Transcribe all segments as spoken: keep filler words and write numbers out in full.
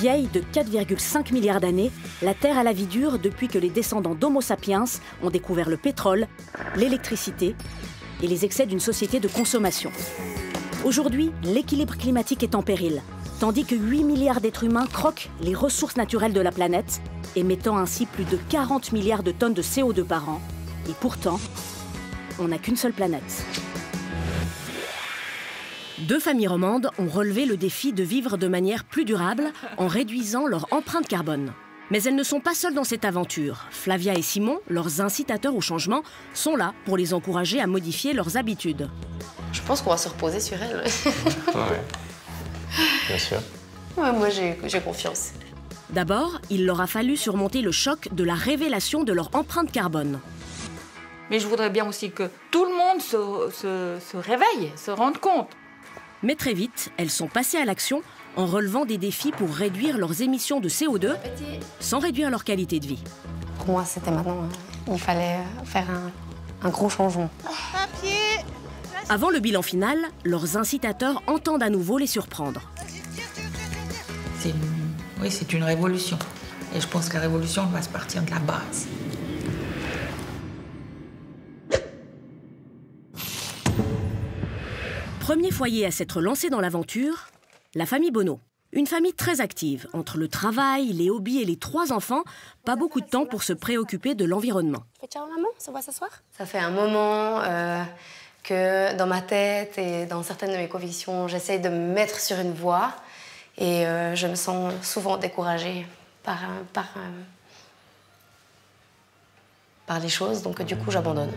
Vieille de quatre virgule cinq milliards d'années, la Terre a la vie dure depuis que les descendants d'Homo sapiens ont découvert le pétrole, l'électricité et les excès d'une société de consommation. Aujourd'hui, l'équilibre climatique est en péril, tandis que huit milliards d'êtres humains croquent les ressources naturelles de la planète, émettant ainsi plus de quarante milliards de tonnes de C O deux par an. Et pourtant, on n'a qu'une seule planète. Deux familles romandes ont relevé le défi de vivre de manière plus durable en réduisant leur empreinte carbone. Mais elles ne sont pas seules dans cette aventure. Flavia et Simon, leurs incitateurs au changement, sont là pour les encourager à modifier leurs habitudes. Je pense qu'on va se reposer sur elles. Ouais. Bien sûr. Ouais, moi, j'ai confiance. D'abord, il leur a fallu surmonter le choc de la révélation de leur empreinte carbone. Mais je voudrais bien aussi que tout le monde se, se, se réveille, se rende compte. Mais très vite, elles sont passées à l'action en relevant des défis pour réduire leurs émissions de C O deux sans réduire leur qualité de vie. Pour moi, c'était maintenant. Il fallait faire un, un gros changement. Papier. Avant le bilan final, leurs incitateurs entendent à nouveau les surprendre. C'est une... Oui, c'est une révolution. Et je pense que la révolution va se partir de la base. Premier foyer à s'être lancé dans l'aventure, la famille Bonneau. Une famille très active, entre le travail, les hobbies et les trois enfants, pas beaucoup de temps pour se préoccuper de l'environnement. Tu fais ciao maman, on se voit ce soir ? Ça fait un moment euh, que dans ma tête et dans certaines de mes convictions, j'essaye de me mettre sur une voie et euh, je me sens souvent découragée par, par, euh, par les choses, donc du coup j'abandonne.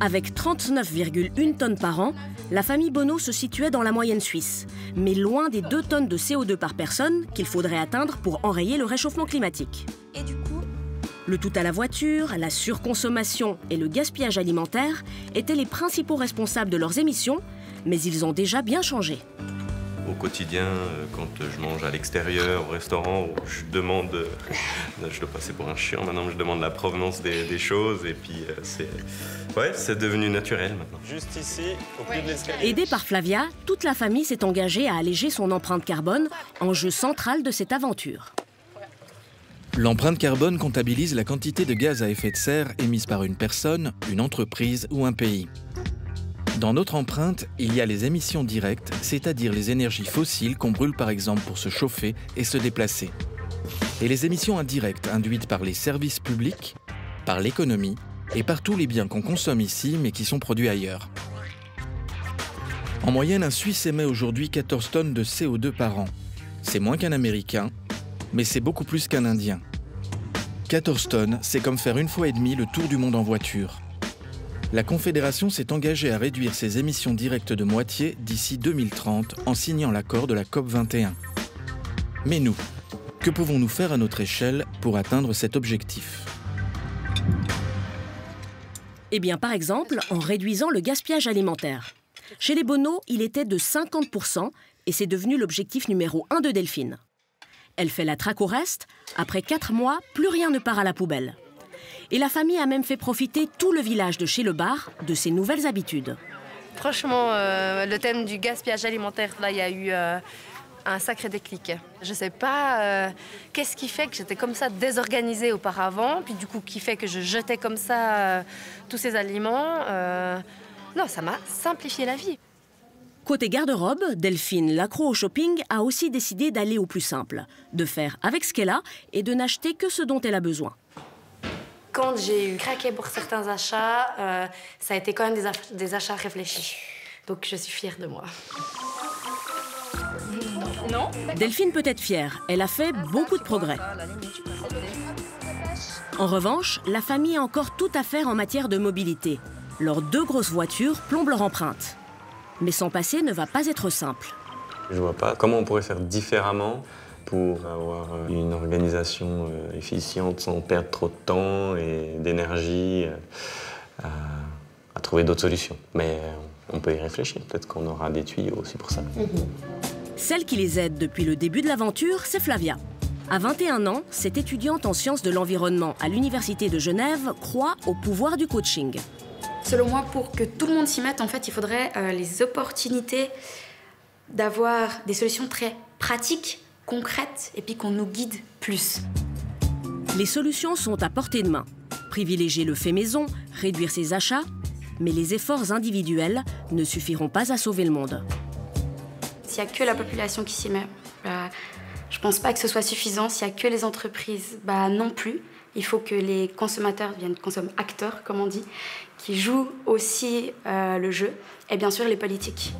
Avec trente-neuf virgule un tonnes par an, la famille Bonneau se situait dans la moyenne suisse, mais loin des deux tonnes de C O deux par personne qu'il faudrait atteindre pour enrayer le réchauffement climatique. Et du coup, le tout à la voiture, la surconsommation et le gaspillage alimentaire étaient les principaux responsables de leurs émissions, mais ils ont déjà bien changé. Au quotidien, quand je mange à l'extérieur, au restaurant, je demande, je dois passer pour un chiant maintenant, je demande la provenance des, des choses et puis c'est ouais, c'est devenu naturel maintenant. Juste ici, au pied de l'escalier. Aidée par Flavia, toute la famille s'est engagée à alléger son empreinte carbone, enjeu central de cette aventure. L'empreinte carbone comptabilise la quantité de gaz à effet de serre émise par une personne, une entreprise ou un pays. Dans notre empreinte, il y a les émissions directes, c'est-à-dire les énergies fossiles qu'on brûle par exemple pour se chauffer et se déplacer. Et les émissions indirectes induites par les services publics, par l'économie et par tous les biens qu'on consomme ici mais qui sont produits ailleurs. En moyenne, un Suisse émet aujourd'hui quatorze tonnes de C O deux par an. C'est moins qu'un Américain, mais c'est beaucoup plus qu'un Indien. quatorze tonnes, c'est comme faire une fois et demie le tour du monde en voiture. La Confédération s'est engagée à réduire ses émissions directes de moitié d'ici deux mille trente en signant l'accord de la COP vingt et un. Mais nous, que pouvons-nous faire à notre échelle pour atteindre cet objectif? Eh bien, par exemple, en réduisant le gaspillage alimentaire. Chez les Bonneau, il était de cinquante pour cent et c'est devenu l'objectif numéro un de Delphine. Elle fait la traque au reste. Après quatre mois, plus rien ne part à la poubelle. Et la famille a même fait profiter tout le village de chez le bar de ses nouvelles habitudes. Franchement, euh, le thème du gaspillage alimentaire, là, il y a eu euh, un sacré déclic. Je ne sais pas euh, qu'est-ce qui fait que j'étais comme ça désorganisée auparavant, puis du coup, qui fait que je jetais comme ça euh, tous ces aliments. Euh, non, ça m'a simplifié la vie. Côté garde-robe, Delphine, l'accro au shopping, a aussi décidé d'aller au plus simple, de faire avec ce qu'elle a et de n'acheter que ce dont elle a besoin. Quand j'ai eu craqué pour certains achats, euh, ça a été quand même des, ach des achats réfléchis. Donc je suis fière de moi. Non. Delphine peut être fière, elle a fait beaucoup de progrès. En revanche, la famille a encore tout à faire en matière de mobilité. Leurs deux grosses voitures plombent leur empreinte. Mais s'en passer ne va pas être simple. Je vois pas comment on pourrait faire différemment pour avoir une organisation efficiente sans perdre trop de temps et d'énergie à, à trouver d'autres solutions. Mais on peut y réfléchir, peut-être qu'on aura des tuyaux aussi pour ça. Celle qui les aide depuis le début de l'aventure, c'est Flavia. À vingt et un ans, cette étudiante en sciences de l'environnement à l'Université de Genève croit au pouvoir du coaching. Selon moi, pour que tout le monde s'y mette, en fait, il faudrait euh, les opportunités d'avoir des solutions très pratiques concrètes et puis qu'on nous guide plus. Les solutions sont à portée de main. Privilégier le fait maison, réduire ses achats, mais les efforts individuels ne suffiront pas à sauver le monde. S'il n'y a que la population qui s'y met, bah, je ne pense pas que ce soit suffisant. S'il n'y a que les entreprises, bah, non plus. Il faut que les consommateurs deviennent consommateurs, comme on dit, qui jouent aussi euh, le jeu, et bien sûr les politiques.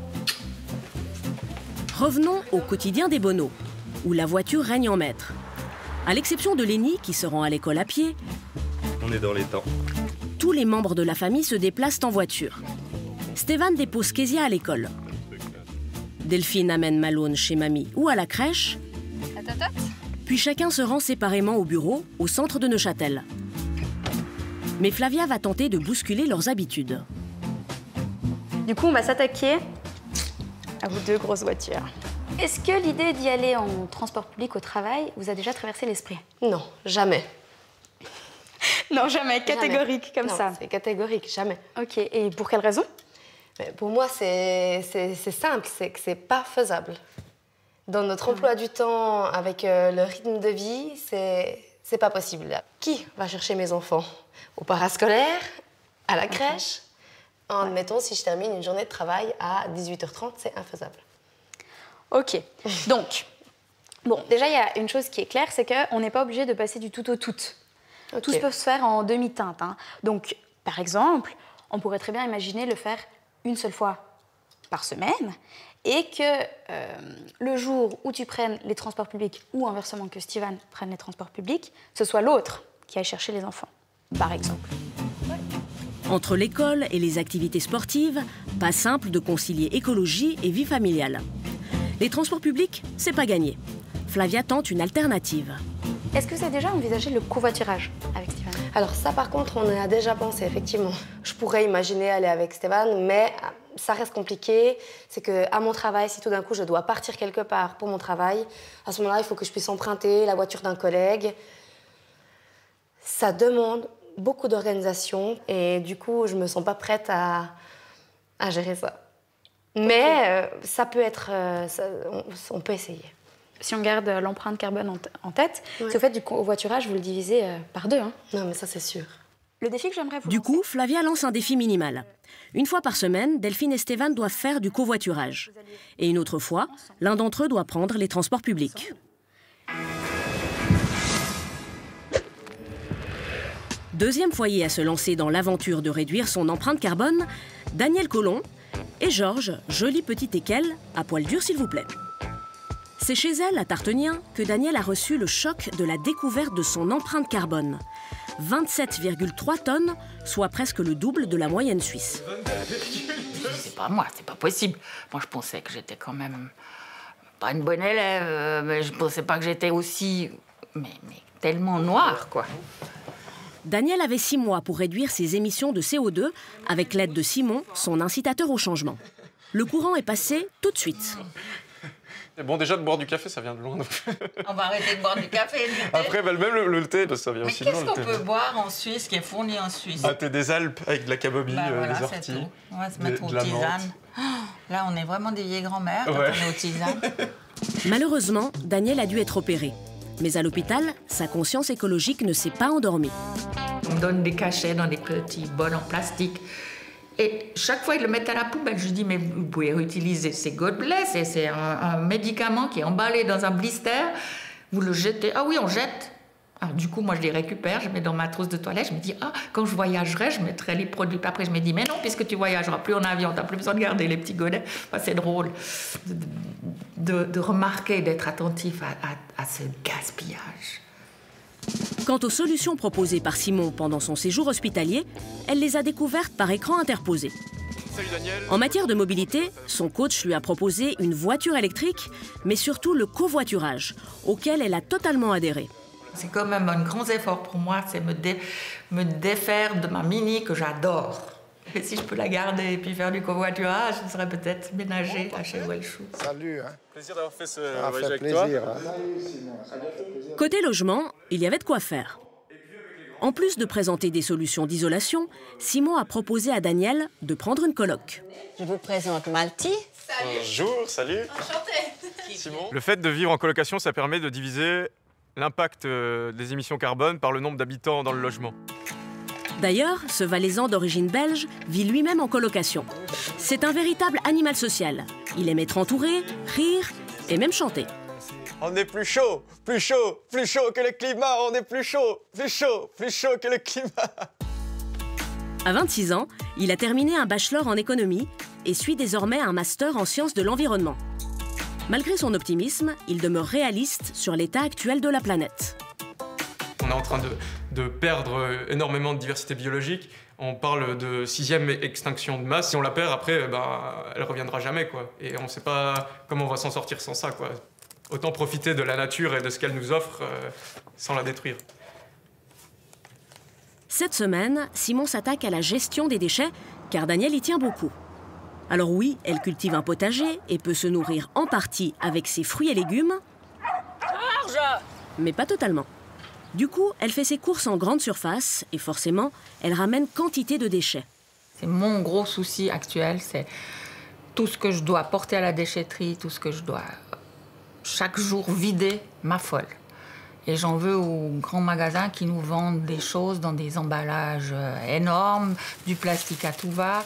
Revenons au quotidien des Bonneaux, où la voiture règne en maître. À l'exception de Lenny, qui se rend à l'école à pied, on est dans les temps. Tous les membres de la famille se déplacent en voiture. Stéphane dépose Kézia à l'école. Delphine amène Malone chez mamie ou à la crèche. Puis chacun se rend séparément au bureau, au centre de Neuchâtel. Mais Flavia va tenter de bousculer leurs habitudes. Du coup, on va s'attaquer à vos deux grosses voitures. Est-ce que l'idée d'y aller en transport public au travail vous a déjà traversé l'esprit? Non, jamais. Non, jamais, catégorique, jamais. Comme non, ça. C'est catégorique, jamais. Ok, et pour quelle raison? Pour moi, c'est simple, c'est que c'est pas faisable. Dans notre emploi du temps, avec euh, le rythme de vie, c'est pas possible. Qui va chercher mes enfants? Au parascolaire? À la crèche? Okay. En, ouais. Mettons, si je termine une journée de travail à dix-huit heures trente, c'est infaisable. Ok. Donc, bon, déjà, il y a une chose qui est claire, c'est qu'on n'est pas obligé de passer du tout au tout. Okay. Tout peut se faire en demi-teinte. Hein. Donc, par exemple, on pourrait très bien imaginer le faire une seule fois par semaine, et que euh, le jour où tu prennes les transports publics ou inversement que Stéphane prenne les transports publics, ce soit l'autre qui aille chercher les enfants, par exemple. Entre l'école et les activités sportives, pas simple de concilier écologie et vie familiale. Les transports publics, c'est pas gagné. Flavia tente une alternative. Est-ce que vous avez déjà envisagé le covoiturage avec Stéphane? Alors ça, par contre, on a déjà pensé, effectivement. Je pourrais imaginer aller avec Stéphane, mais ça reste compliqué. C'est qu'à mon travail, si tout d'un coup, je dois partir quelque part pour mon travail, à ce moment-là, il faut que je puisse emprunter la voiture d'un collègue. Ça demande beaucoup d'organisation et du coup, je me sens pas prête à, à gérer ça. Mais okay. euh, ça peut être... Euh, ça, on, on peut essayer. Si on garde l'empreinte carbone en tête, ouais. C'est au fait du covoiturage, vous le divisez par deux. Hein. Non, mais ça, c'est sûr. Le défi que j'aimerais vous Du lancer... coup, Flavia lance un défi minimal. Une fois par semaine, Delphine et Stéphane doivent faire du covoiturage. Et une autre fois, l'un d'entre eux doit prendre les transports publics. Deuxième foyer à se lancer dans l'aventure de réduire son empreinte carbone, Danielle Colomb et Georges, joli petit équelle, à poil dur s'il vous plaît. C'est chez elle, à Tartegnin, que Danielle a reçu le choc de la découverte de son empreinte carbone. vingt-sept virgule trois tonnes, soit presque le double de la moyenne suisse. C'est pas moi, c'est pas possible. Moi, je pensais que j'étais quand même pas une bonne élève, mais je pensais pas que j'étais aussi... Mais, mais tellement noire, quoi. Danielle avait six mois pour réduire ses émissions de C O deux avec l'aide de Simon, son incitateur au changement. Le courant est passé tout de suite. Bon, déjà, de boire du café, ça vient de loin. Donc... On va arrêter de boire du café. Après, bah, même le, le thé, ça vient mais aussi de loin. Mais qu'est-ce qu'on peut boire en Suisse, qui est fourni en Suisse? Ah, thé des Alpes, avec de la camomille, bah, voilà, des orties. On va se des, mettre aux tisanes. Oh, là, on est vraiment des vieilles grand-mères, ouais. Quand on est aux tisanes. Malheureusement, Danielle a dû être opérée. Mais à l'hôpital, sa conscience écologique ne s'est pas endormie. On donne des cachets dans des petits bols en plastique. Et chaque fois, ils le mettent à la poubelle. Je dis, mais vous pouvez réutiliser ces gobelets, c'est un, un médicament qui est emballé dans un blister. Vous le jetez. Ah oui, on jette. Alors, du coup, moi, je les récupère, je mets dans ma trousse de toilette. Je me dis, ah, quand je voyagerai, je mettrai les produits. Après, je me dis, mais non, puisque tu voyageras plus en avion, tu n'as plus besoin de garder les petits godets. Enfin, c'est drôle de, de, de remarquer, d'être attentif à, à, à ce gaspillage. Quant aux solutions proposées par Simon pendant son séjour hospitalier, elle les a découvertes par écran interposé. En matière de mobilité, son coach lui a proposé une voiture électrique, mais surtout le covoiturage, auquel elle a totalement adhéré. C'est quand même un grand effort pour moi, c'est me, dé me défaire de ma Mini que j'adore. Et si je peux la garder et puis faire du covoiturage, je serais peut-être ménagée à chez Welchou. Salut. Hein. Plaisir d'avoir fait ce voyage avec toi. Hein. Côté logement, il y avait de quoi faire. En plus de présenter des solutions d'isolation, Simon a proposé à Danielle de prendre une coloc. Je vous présente Malti. Salut. Bonjour, salut. Enchantée. Simon ? Le fait de vivre en colocation, ça permet de diviser l'impact des émissions carbone par le nombre d'habitants dans le logement. D'ailleurs, ce Valaisan d'origine belge vit lui-même en colocation. C'est un véritable animal social. Il aime être entouré, rire et même chanter. On est plus chaud, plus chaud, plus chaud que le climat. On est plus chaud, plus chaud, plus chaud que le climat. À vingt-six ans, il a terminé un bachelor en économie et suit désormais un master en sciences de l'environnement. Malgré son optimisme, il demeure réaliste sur l'état actuel de la planète. On est en train de, de perdre énormément de diversité biologique. On parle de sixième extinction de masse. Si on la perd, après, ben, elle reviendra jamais, quoi. Et on ne sait pas comment on va s'en sortir sans ça, quoi. Autant profiter de la nature et de ce qu'elle nous offre euh, sans la détruire. Cette semaine, Simon s'attaque à la gestion des déchets, car Danielle y tient beaucoup. Alors oui, elle cultive un potager et peut se nourrir en partie avec ses fruits et légumes. Georges ! Mais pas totalement. Du coup, elle fait ses courses en grande surface et forcément, elle ramène quantité de déchets. C'est mon gros souci actuel, c'est tout ce que je dois porter à la déchetterie, tout ce que je dois... chaque jour vider m'affole. Et j'en veux aux grands magasins qui nous vendent des choses dans des emballages énormes, du plastique à tout va.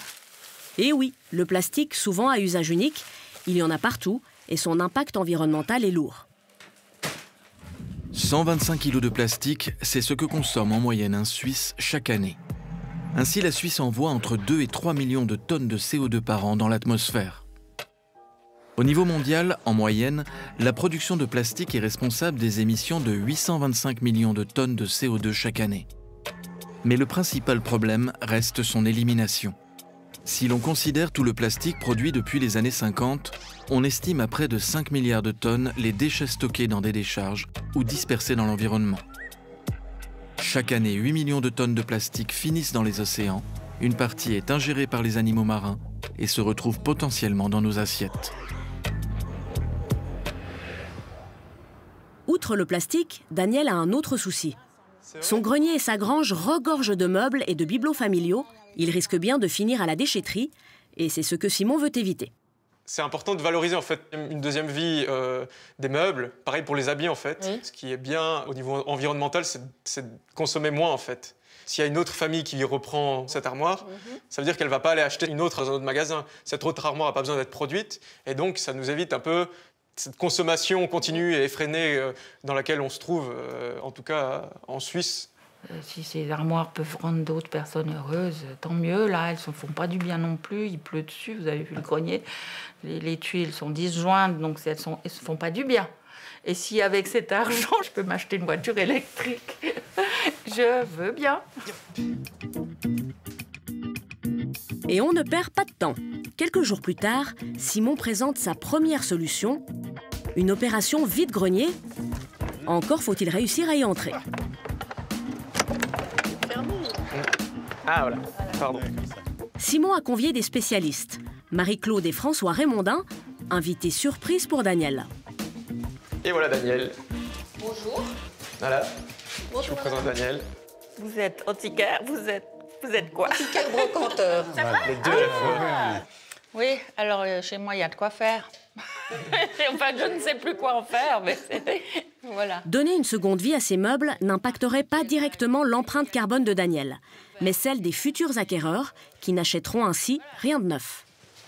Et oui, le plastique, souvent à usage unique, il y en a partout et son impact environnemental est lourd. cent vingt-cinq kilos de plastique, c'est ce que consomme en moyenne un Suisse chaque année. Ainsi, la Suisse envoie entre deux et trois millions de tonnes de C O deux par an dans l'atmosphère. Au niveau mondial, en moyenne, la production de plastique est responsable des émissions de huit cent vingt-cinq millions de tonnes de C O deux chaque année. Mais le principal problème reste son élimination. Si l'on considère tout le plastique produit depuis les années cinquante, on estime à près de cinq milliards de tonnes les déchets stockés dans des décharges ou dispersés dans l'environnement. Chaque année, huit millions de tonnes de plastique finissent dans les océans. Une partie est ingérée par les animaux marins et se retrouve potentiellement dans nos assiettes. Outre le plastique, Danielle a un autre souci. Son grenier et sa grange regorgent de meubles et de bibelots familiaux. Il risque bien de finir à la déchetterie et c'est ce que Simon veut éviter. C'est important de valoriser en fait une deuxième vie euh, des meubles. Pareil pour les habits en fait. Oui. Ce qui est bien au niveau environnemental, c'est de consommer moins en fait. S'il y a une autre famille qui reprend cette armoire, mm-hmm. ça veut dire qu'elle ne va pas aller acheter une autre dans un autre magasin. Cette autre armoire n'a pas besoin d'être produite et donc ça nous évite un peu cette consommation continue et effrénée dans laquelle on se trouve, en tout cas en Suisse. Si ces armoires peuvent rendre d'autres personnes heureuses, tant mieux. Là, elles ne se font pas du bien non plus. Il pleut dessus, vous avez vu le grenier. Les, les tuiles sont disjointes, donc elles ne elles se font pas du bien. Et si avec cet argent, je peux m'acheter une voiture électrique, je veux bien. Et on ne perd pas de temps. Quelques jours plus tard, Simon présente sa première solution, une opération vide-grenier. Encore faut-il réussir à y entrer. Ah voilà, pardon. Simon a convié des spécialistes, Marie-Claude et François Raymondin, invités surprise pour Danielle. Et voilà Danielle. Bonjour. Voilà, bonjour, je vous présente Danielle. Vous êtes antiquaire, vous êtes, vous êtes quoi? Antiquaire brocanteur. Ça va ? Les deux à la fois. Oui, alors euh, chez moi, il y a de quoi faire. Enfin, je ne sais plus quoi en faire, mais voilà. Donner une seconde vie à ces meubles n'impacterait pas directement l'empreinte carbone de Danielle, mais celle des futurs acquéreurs qui n'achèteront ainsi rien de neuf.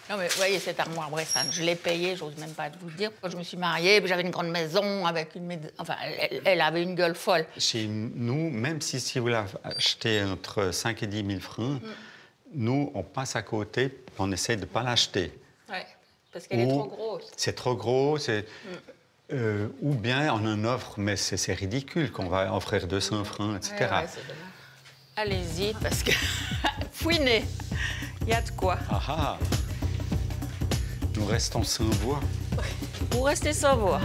Non mais vous voyez cette armoire Bressane, je l'ai payée, j'ose même pas vous le dire. Quand je me suis mariée, j'avais une grande maison avec une, enfin, elle, elle avait une gueule folle. Chez nous, même si, si vous l'achetez entre cinq et dix mille francs, mm. nous on passe à côté, on essaie de pas l'acheter. Ouais, parce qu'elle est trop grosse. C'est trop gros, c'est mm. euh, ou bien on en offre, mais c'est ridicule qu'on va offrir deux cents francs, et cetera. Ouais, ouais, c'est dommage. Allez-y parce que fouinez, il y a de quoi. Aha. Nous restons sans voix. Vous restez sans voix.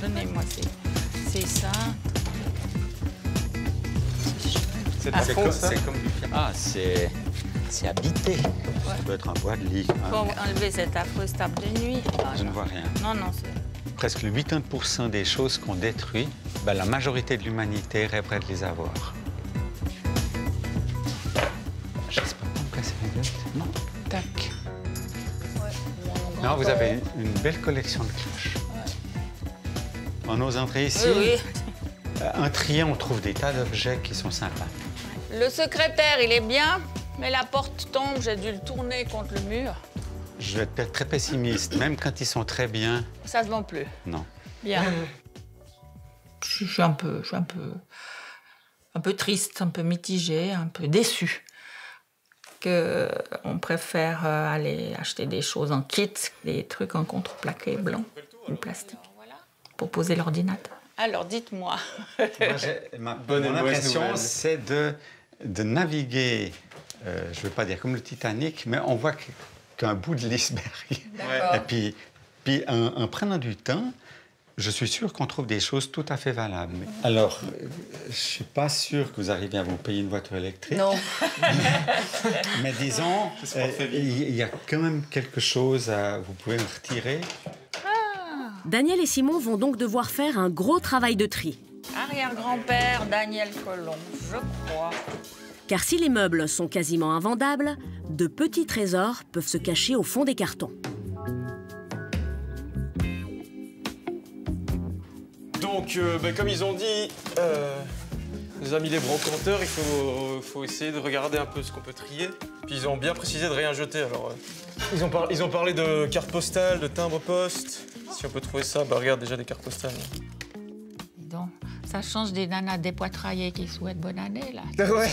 Donnez-moi c'est ça. C'est comme, comme du fier. Ah, c'est habité. Ouais. Ça peut être un bois de lit. Il faut ah. enlever cette affreuse table de nuit. Ah, je non. ne vois rien. Non, non. Presque quatre-vingt-dix pour cent des choses qu'on détruit, ben, la majorité de l'humanité rêverait de les avoir. Non, tac. Non, vous avez une belle collection de cloches. On ose entrer ici. Oui, oui. Un triant, on trouve des tas d'objets qui sont sympas. Le secrétaire, il est bien, mais la porte tombe, j'ai dû le tourner contre le mur. Je vais être très pessimiste, même quand ils sont très bien. Ça se vend plus. Non. Bien. Je suis un peu, je suis un peu, un peu triste, un peu mitigée, un peu déçue. Que on préfère aller acheter des choses en kit, des trucs en contreplaqué blanc ou plastique, pour poser l'ordinateur. Alors, dites-moi. Ma bonne impression, c'est de, de naviguer, euh, je ne veux pas dire comme le Titanic, mais on voit qu'un bout de l'iceberg. Et puis, puis en, en prenant du temps, je suis sûr qu'on trouve des choses tout à fait valables. Alors, je ne suis pas sûr que vous arriviez à vous payer une voiture électrique. Non. Mais disons, euh, il y a quand même quelque chose à... Vous pouvez me retirer. Ah. Danielle et Simon vont donc devoir faire un gros travail de tri. Arrière-grand-père Danielle Colomb, je crois. Car si les meubles sont quasiment invendables, de petits trésors peuvent se cacher au fond des cartons. Donc, euh, bah, comme ils ont dit, euh, nos amis les brocanteurs, il faut, euh, faut essayer de regarder un peu ce qu'on peut trier. Puis ils ont bien précisé de rien jeter, alors... Euh, ils, ont par ils ont parlé de cartes postales, de timbres-poste. Si on peut trouver ça, bah regarde, déjà des cartes postales. Donc, ça change des nanas dépoitraillées qui souhaitent bonne année, là. Ouais.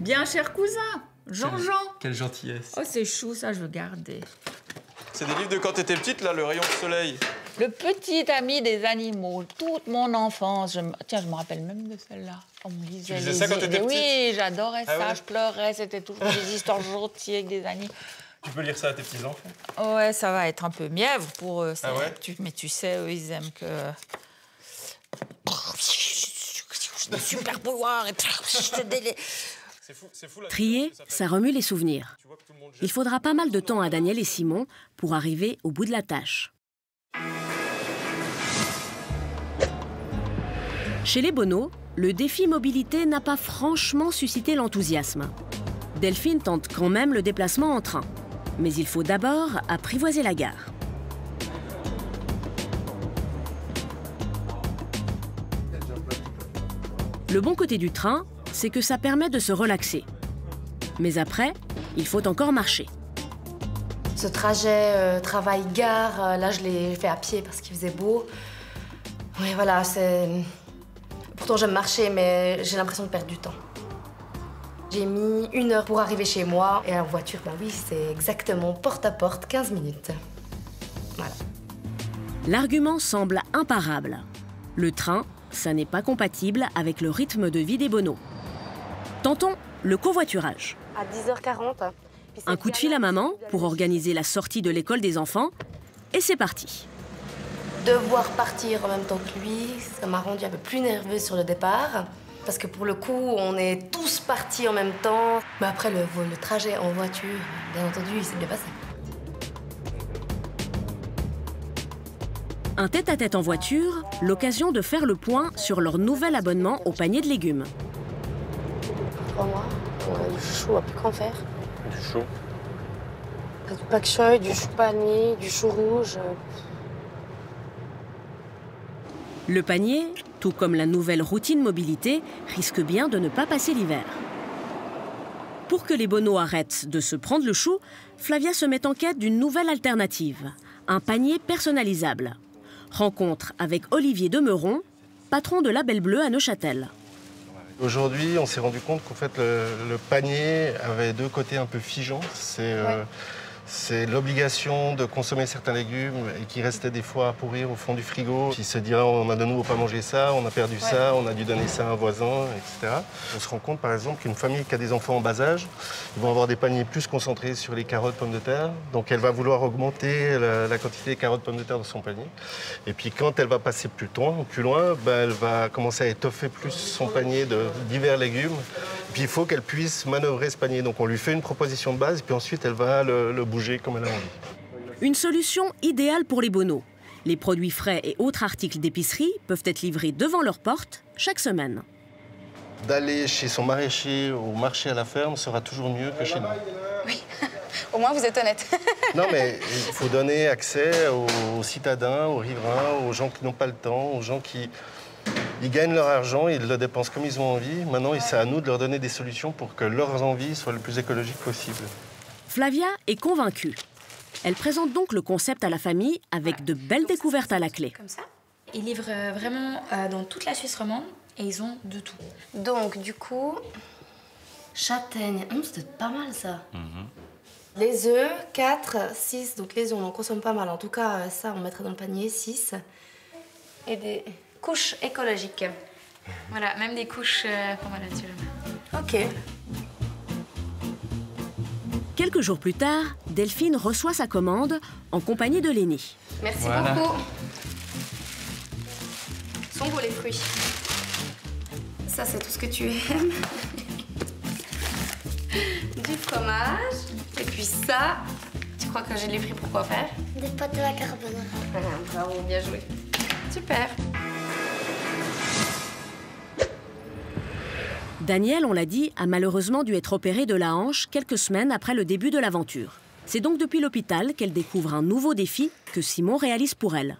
Bien, cher cousin, Jean-Jean. Quelle gentillesse. Oh, c'est chou, ça, je veux garder. C'est des livres de quand t'étais petite, là, le rayon de soleil. Le petit ami des animaux, toute mon enfance. Je... Tiens, je me rappelle même de celle-là. On me disait. Tu disais ça quand t'étais petite ? Oui, j'adorais ah ça, ouais. Je pleurais, c'était toujours des histoires gentilles avec des animaux. Tu peux lire ça à tes petits-enfants ? Ouais, ça va être un peu mièvre pour eux. Ah ouais tu... Mais tu sais, eux, ils aiment que. Des super pouvoirs et. Fou, fou, là, trier, ça, ça remue les souvenirs. Il faudra pas mal de temps à Danielle et Simon pour arriver au bout de la tâche. Chez les Bonneau, le défi mobilité n'a pas franchement suscité l'enthousiasme. Delphine tente quand même le déplacement en train. Mais il faut d'abord apprivoiser la gare. Le bon côté du train, c'est que ça permet de se relaxer. Mais après, il faut encore marcher. Ce trajet euh, travail-gare, euh, là je l'ai fait à pied parce qu'il faisait beau. Oui, voilà, c'est... Pourtant j'aime marcher, mais j'ai l'impression de perdre du temps. J'ai mis une heure pour arriver chez moi. Et en voiture, ben oui, c'est exactement porte à porte, quinze minutes. Voilà. L'argument semble imparable. Le train, ça n'est pas compatible avec le rythme de vie des Bonneau. Tentons le covoiturage. À dix heures quarante. Un coup de fil à maman pour organiser la sortie de l'école des enfants. Et c'est parti. Devoir partir en même temps que lui, ça m'a rendu un peu plus nerveuse sur le départ. Parce que pour le coup, on est tous partis en même temps. Mais après, le, le trajet en voiture, bien entendu, il s'est bien passé. Un tête-à-tête en voiture, l'occasion de faire le point sur leur nouvel abonnement au panier de légumes. Trois mois, du chou à plus qu'en faire. Du chou. Du pak choy, du chou pani, du chou rouge. Le panier, tout comme la nouvelle routine mobilité, risque bien de ne pas passer l'hiver. Pour que les Bonneau arrêtent de se prendre le chou, Flavia se met en quête d'une nouvelle alternative, un panier personnalisable. Rencontre avec Olivier Demeuron, patron de La Belle Bleue à Neuchâtel. Aujourd'hui, on s'est rendu compte qu'en fait, le, le panier avait deux côtés un peu figeants. C'est euh, ouais. l'obligation de consommer certains légumes et qui restaient des fois à pourrir au fond du frigo. Qui se dit, ah, on a de nouveau pas mangé ça, on a perdu ouais. ça, on a dû donner ça à un voisin, et cetera. On se rend compte, par exemple, qu'une famille qui a des enfants en bas âge, ils vont avoir des paniers plus concentrés sur les carottes, pommes de terre. Donc, elle va vouloir augmenter la, la quantité de carottes, pommes de terre dans son panier. Et puis, quand elle va passer plus loin, plus loin bah, elle va commencer à étoffer plus son panier de divers légumes. Puis il faut qu'elle puisse manœuvrer ce panier. Donc on lui fait une proposition de base, puis ensuite elle va le, le bouger comme elle a envie. Une solution idéale pour les Bonneau. Les produits frais et autres articles d'épicerie peuvent être livrés devant leur porte chaque semaine. D'aller chez son maraîcher au marché à la ferme sera toujours mieux que chez nous. Oui, Au moins, vous êtes honnête. Non, mais il faut donner accès aux citadins, aux riverains, aux gens qui n'ont pas le temps, aux gens qui... Ils gagnent leur argent, ils le dépensent comme ils ont envie. Maintenant, ouais. c'est à nous de leur donner des solutions pour que leurs envies soient le plus écologiques possible. Flavia est convaincue. Elle présente donc le concept à la famille avec voilà. de belles donc, découvertes à la clé. Comme ça. Ils livrent vraiment euh, dans toute la Suisse romande et ils ont de tout. Donc, du coup... Châtaigne. Hum, c'était pas mal, ça. Mm-hmm. Les œufs, quatre, six. Donc, les œufs, on en consomme pas mal. En tout cas, ça, on mettrait dans le panier, six. Et des... couches écologiques. Voilà, même des couches pour moi là-dessus. OK. Quelques jours plus tard, Delphine reçoit sa commande en compagnie de Lenny. Merci voilà. beaucoup. Sont beaux les fruits. Ça, c'est tout ce que tu aimes. Du fromage. Et puis ça, tu crois que j'ai les fruits pour quoi faire? Des pâtes à la carbonara. Voilà, bravo, bien joué. Super. Danielle, on l'a dit, a malheureusement dû être opérée de la hanche quelques semaines après le début de l'aventure. C'est donc depuis l'hôpital qu'elle découvre un nouveau défi que Simon réalise pour elle.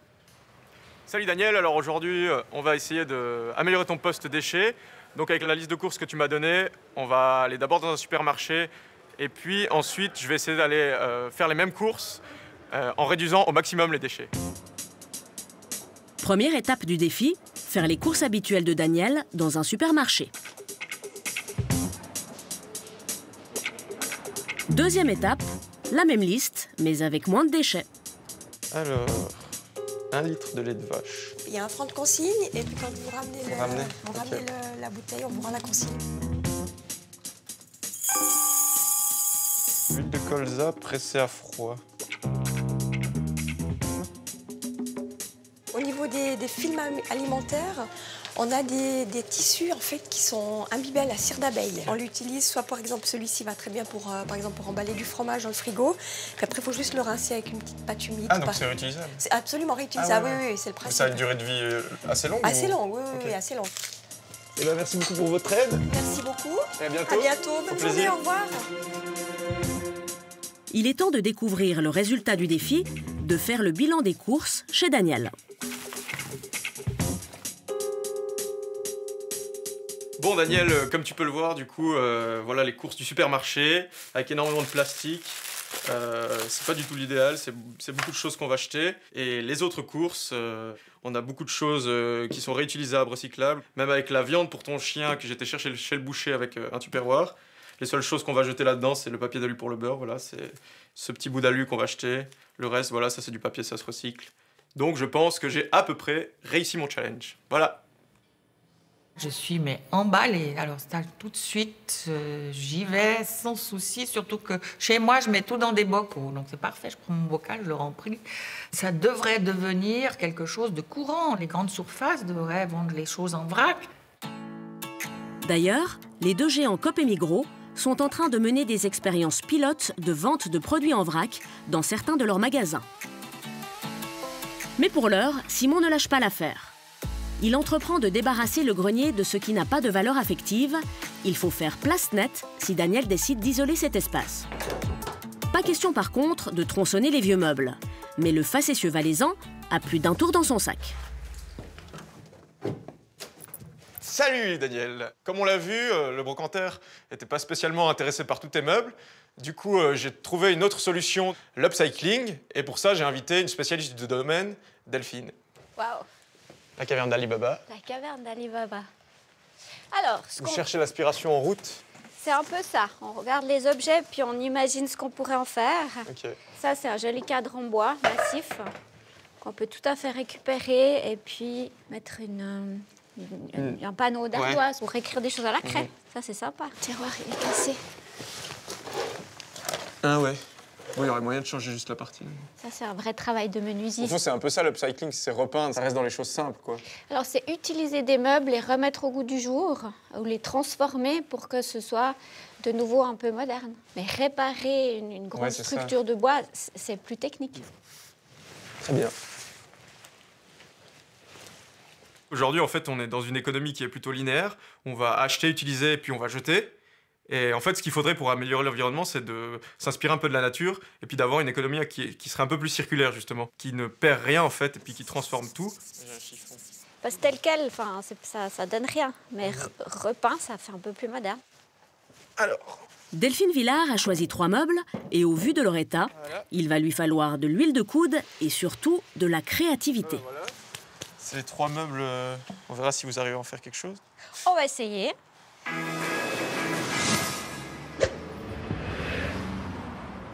Salut Danielle, alors aujourd'hui, on va essayer d'améliorer ton poste déchets. Donc avec la liste de courses que tu m'as donnée, on va aller d'abord dans un supermarché et puis ensuite, je vais essayer d'aller euh, faire les mêmes courses euh, en réduisant au maximum les déchets. Première étape du défi, faire les courses habituelles de Danielle dans un supermarché. Deuxième étape, la même liste, mais avec moins de déchets. Alors, un litre de lait de vache. Il y a un franc de consigne, et puis quand vous ramenez, le, ramenez. Vous ramenez okay. le, la bouteille, on vous rend la consigne. Huile de colza pressée à froid. Au niveau des, des films alimentaires, on a des, des tissus en fait qui sont imbibés à la cire d'abeille. On l'utilise soit par exemple celui-ci va très bien pour, euh, par exemple, pour emballer du fromage dans le frigo. Puis après il faut juste le rincer avec une petite pâte humide. Ah donc pas... c'est réutilisable. C'est absolument réutilisable. Ah, ouais, oui, ouais. oui c'est le principe. Ça a une durée de vie assez longue. Assez ou... longue, oui, okay. oui, assez longue. Eh ben, merci beaucoup pour votre aide. Merci beaucoup. Et à bientôt. À bientôt. Bonne journée. Au revoir. Il est temps de découvrir le résultat du défi, de faire le bilan des courses chez Danielle. Bon Danielle, comme tu peux le voir, du coup, euh, voilà les courses du supermarché avec énormément de plastique. Euh, c'est pas du tout l'idéal, c'est beaucoup de choses qu'on va jeter. Et les autres courses, euh, on a beaucoup de choses euh, qui sont réutilisables, recyclables. Même avec la viande pour ton chien que j'étais chercher chez le boucher avec euh, un tupperware. Les seules choses qu'on va jeter là-dedans, c'est le papier d'alu pour le beurre. Voilà, c'est ce petit bout d'alu qu'on va jeter. Le reste, voilà, ça c'est du papier, ça se recycle. Donc je pense que j'ai à peu près réussi mon challenge. Voilà. Je suis mais emballée, alors ça tout de suite, euh, j'y vais sans souci, surtout que chez moi je mets tout dans des bocaux, donc c'est parfait, je prends mon bocal, je le remplis. Ça devrait devenir quelque chose de courant, les grandes surfaces devraient vendre les choses en vrac. D'ailleurs, les deux géants Coop et Migros sont en train de mener des expériences pilotes de vente de produits en vrac dans certains de leurs magasins. Mais pour l'heure, Simon ne lâche pas l'affaire. Il entreprend de débarrasser le grenier de ce qui n'a pas de valeur affective. Il faut faire place nette si Danielle décide d'isoler cet espace. Pas question par contre de tronçonner les vieux meubles. Mais le facétieux Valaisan a plus d'un tour dans son sac. Salut Danielle. Comme on l'a vu, le brocanteur n'était pas spécialement intéressé par tous tes meubles. Du coup, j'ai trouvé une autre solution, l'upcycling. Et pour ça, j'ai invité une spécialiste du domaine, Delphine. Waouh. La caverne d'Ali Baba. La caverne d'Ali Baba. Alors, ce qu'on... Vous cherchez l'aspiration en route? C'est un peu ça. On regarde les objets, puis on imagine ce qu'on pourrait en faire. Okay. Ça, c'est un joli cadre en bois massif qu'on peut tout à fait récupérer et puis mettre une, une, une, mmh. un panneau d'ardoise ouais. ou réécrire des choses à la craie. Mmh. Ça, c'est sympa. Le tiroir, il est cassé. Ah ouais. Oui, il y aurait moyen de changer juste la partie. Ça, c'est un vrai travail de menuisier. En fait, c'est un peu ça, l'upcycling, c'est repeindre, ça reste dans les choses simples, quoi. Alors, c'est utiliser des meubles, les remettre au goût du jour, ou les transformer pour que ce soit de nouveau un peu moderne. Mais réparer une, une grande ouais, structure ça. de bois, c'est plus technique. Très bien. Aujourd'hui, en fait, on est dans une économie qui est plutôt linéaire. On va acheter, utiliser, puis on va jeter. Et en fait, ce qu'il faudrait pour améliorer l'environnement, c'est de s'inspirer un peu de la nature et puis d'avoir une économie qui, qui serait un peu plus circulaire, justement, qui ne perd rien, en fait, et puis qui transforme tout. Parce tel quel, enfin, ça, ça donne rien. Mais repeint, ça fait un peu plus moderne. Alors... Delphine Villard a choisi trois meubles et au vu de leur état, voilà. Il va lui falloir de l'huile de coude et surtout de la créativité. Euh, voilà. C'est les trois meubles, euh, on verra si vous arrivez à en faire quelque chose. On va essayer.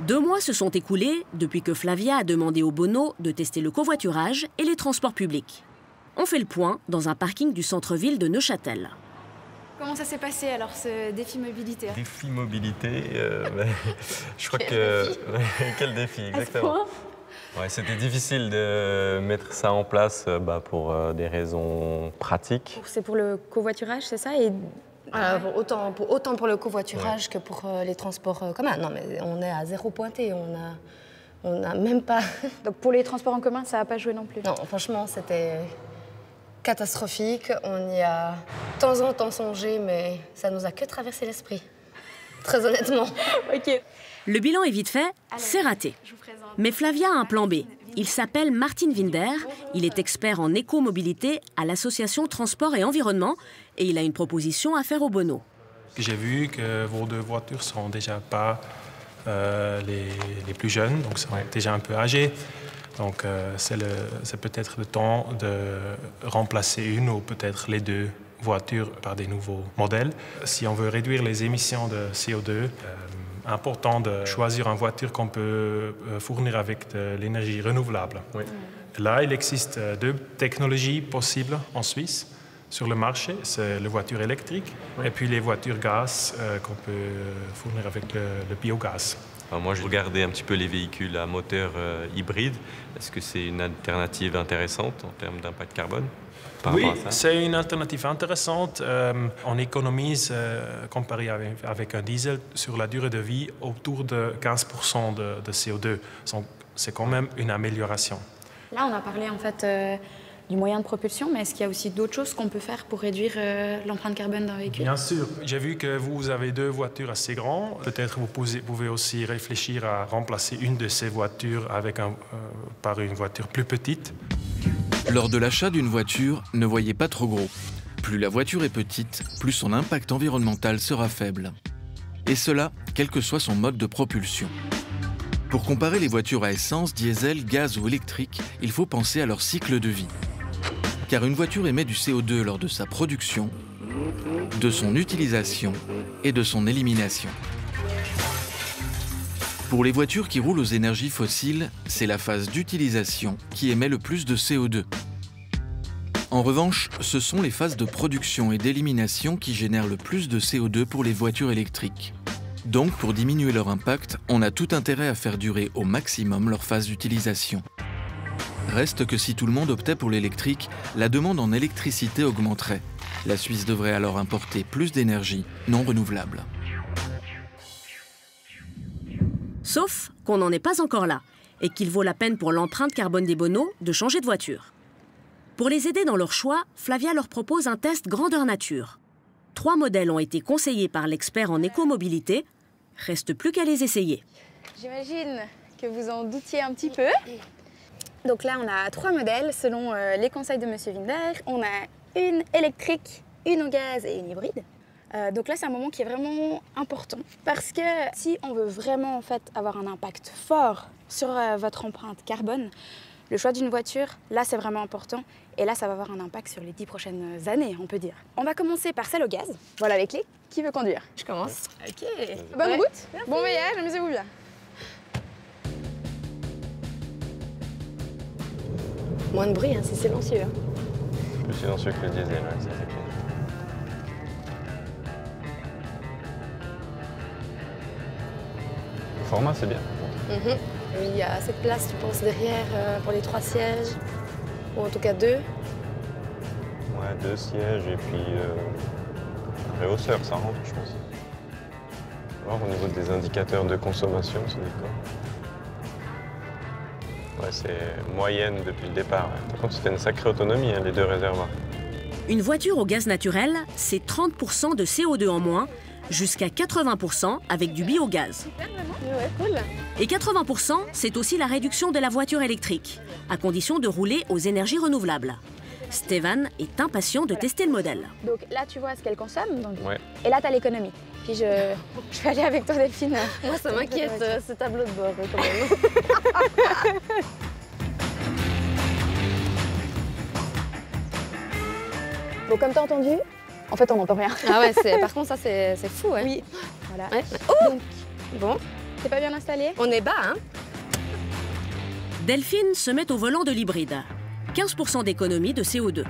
Deux mois se sont écoulés depuis que Flavia a demandé au Bonneau de tester le covoiturage et les transports publics. On fait le point dans un parking du centre-ville de Neuchâtel. Comment ça s'est passé alors, ce défi mobilité? Défi mobilité, euh, bah, je crois que... Quel défi, exactement. Ouais, c'était difficile de mettre ça en place bah, pour euh, des raisons pratiques. C'est pour le covoiturage, c'est ça? Et... Ah, pour autant, pour, autant pour le covoiturage ouais. que pour euh, les transports euh, communs. Non, mais on est à zéro pointé, on a, on a même pas... Donc pour les transports en commun, ça n'a pas joué non plus? Non, franchement, c'était catastrophique. On y a de temps en temps songé, mais ça nous a que traversé l'esprit. Très honnêtement. Okay. Le bilan est vite fait, c'est raté. Mais Flavia a un plan B. Il s'appelle Martin Winder. Il est expert en éco-mobilité à l'association Transport et Environnement et il a une proposition à faire au Bonneau. J'ai vu que vos deux voitures sont déjà pas euh, les, les plus jeunes, donc sont déjà un peu âgées. Donc euh, c'est peut-être le temps de remplacer une ou peut-être les deux voitures par des nouveaux modèles. Si on veut réduire les émissions de C O deux, euh, important de choisir une voiture qu'on peut fournir avec de l'énergie renouvelable. Oui. Là, il existe deux technologies possibles en Suisse sur le marché. C'est les voitures électriques oui. et puis les voitures gaz euh, qu'on peut fournir avec le, le biogaz. Alors moi, je regardais un petit peu les véhicules à moteur euh, hybride. Est-ce que c'est une alternative intéressante en termes d'impact carbone? Oui, c'est une alternative intéressante. Euh, on économise, euh, comparé avec, avec un diesel, sur la durée de vie autour de quinze pour cent de, de C O deux. C'est quand même une amélioration. Là, on a parlé en fait euh, du moyen de propulsion, mais est-ce qu'il y a aussi d'autres choses qu'on peut faire pour réduire euh, l'empreinte carbone d'un véhicule? Bien sûr. J'ai vu que vous avez deux voitures assez grandes. Peut-être vous pouvez aussi réfléchir à remplacer une de ces voitures avec un, euh, par une voiture plus petite. Lors de l'achat d'une voiture, ne voyez pas trop gros. Plus la voiture est petite, plus son impact environnemental sera faible. Et cela, quel que soit son mode de propulsion. Pour comparer les voitures à essence, diesel, gaz ou électrique, il faut penser à leur cycle de vie. Car une voiture émet du C O deux lors de sa production, de son utilisation et de son élimination. Pour les voitures qui roulent aux énergies fossiles, c'est la phase d'utilisation qui émet le plus de C O deux. En revanche, ce sont les phases de production et d'élimination qui génèrent le plus de C O deux pour les voitures électriques. Donc, pour diminuer leur impact, on a tout intérêt à faire durer au maximum leur phase d'utilisation. Reste que si tout le monde optait pour l'électrique, la demande en électricité augmenterait. La Suisse devrait alors importer plus d'énergie non renouvelable. Sauf qu'on n'en est pas encore là et qu'il vaut la peine pour l'empreinte carbone des Bonneaux de changer de voiture. Pour les aider dans leur choix, Flavia leur propose un test grandeur nature. Trois modèles ont été conseillés par l'expert en écomobilité. Reste plus qu'à les essayer. J'imagine que vous en doutiez un petit peu. Donc là, on a trois modèles selon les conseils de Monsieur Winder. On a une électrique, une au gaz et une hybride. Euh, donc là, c'est un moment qui est vraiment important parce que si on veut vraiment en fait, avoir un impact fort sur euh, votre empreinte carbone, le choix d'une voiture, là, c'est vraiment important. Et là, ça va avoir un impact sur les dix prochaines années, on peut dire. On va commencer par celle au gaz. Voilà les clés. Qui veut conduire? Je commence. OK. Bonne route. Merci. Bon voyage. Amusez-vous bien. Moins de bruit, hein, c'est silencieux. Hein. Plus silencieux que le diesel, ouais, ça c'est clair. Format, c'est bien. Mm-hmm. Il y a assez de place, tu penses, derrière euh, pour les trois sièges, ou en tout cas deux. Ouais, deux sièges et puis euh, réhausseur, ça rentre, je pense. Alors, au niveau des indicateurs de consommation, c'est quoi? Ouais, c'est moyenne depuis le départ. Ouais. Par contre, c'était une sacrée autonomie, hein, les deux réservoirs. Une voiture au gaz naturel, c'est trente pour cent de C O deux en moins, jusqu'à quatre-vingts pour cent avec du biogaz. Et quatre-vingts pour cent, c'est aussi la réduction de la voiture électrique, à condition de rouler aux énergies renouvelables. Stéphane est impatient de voilà. tester le modèle. Donc là, tu vois ce qu'elle consomme. Donc... Ouais. Et là, tu as l'économie. Puis je... je vais aller avec toi, Delphine. Moi, ça m'inquiète, euh, ce tableau de bord, quand même. Bon, comme tu as entendu, en fait, on n'entend rien. Ah ouais, par contre, ça, c'est fou, hein. Oui. Voilà. Ouais. Oh donc, bon. T'es pas bien installé? On est bas, hein. Delphine se met au volant de l'hybride. quinze pour cent d'économie de C O deux.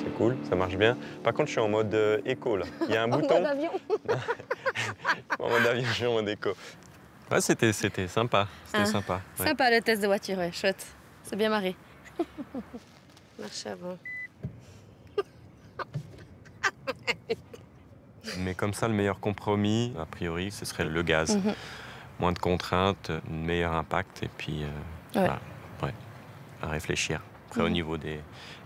C'est cool, ça marche bien. Par contre, je suis en mode euh, éco là. Il y a un bouton. En mode avion. En mode avion, je suis en mode éco. Ouais, c'était sympa. C'était ah, sympa. Ouais. Sympa le test de voiture, ouais, chouette. C'est bien marré. Marche avant. Mais comme ça, le meilleur compromis, a priori, ce serait le gaz. Mm-hmm. Moins de contraintes, meilleur impact, et puis euh, ouais. Bah, ouais, à réfléchir. Après, mm-hmm. au niveau des,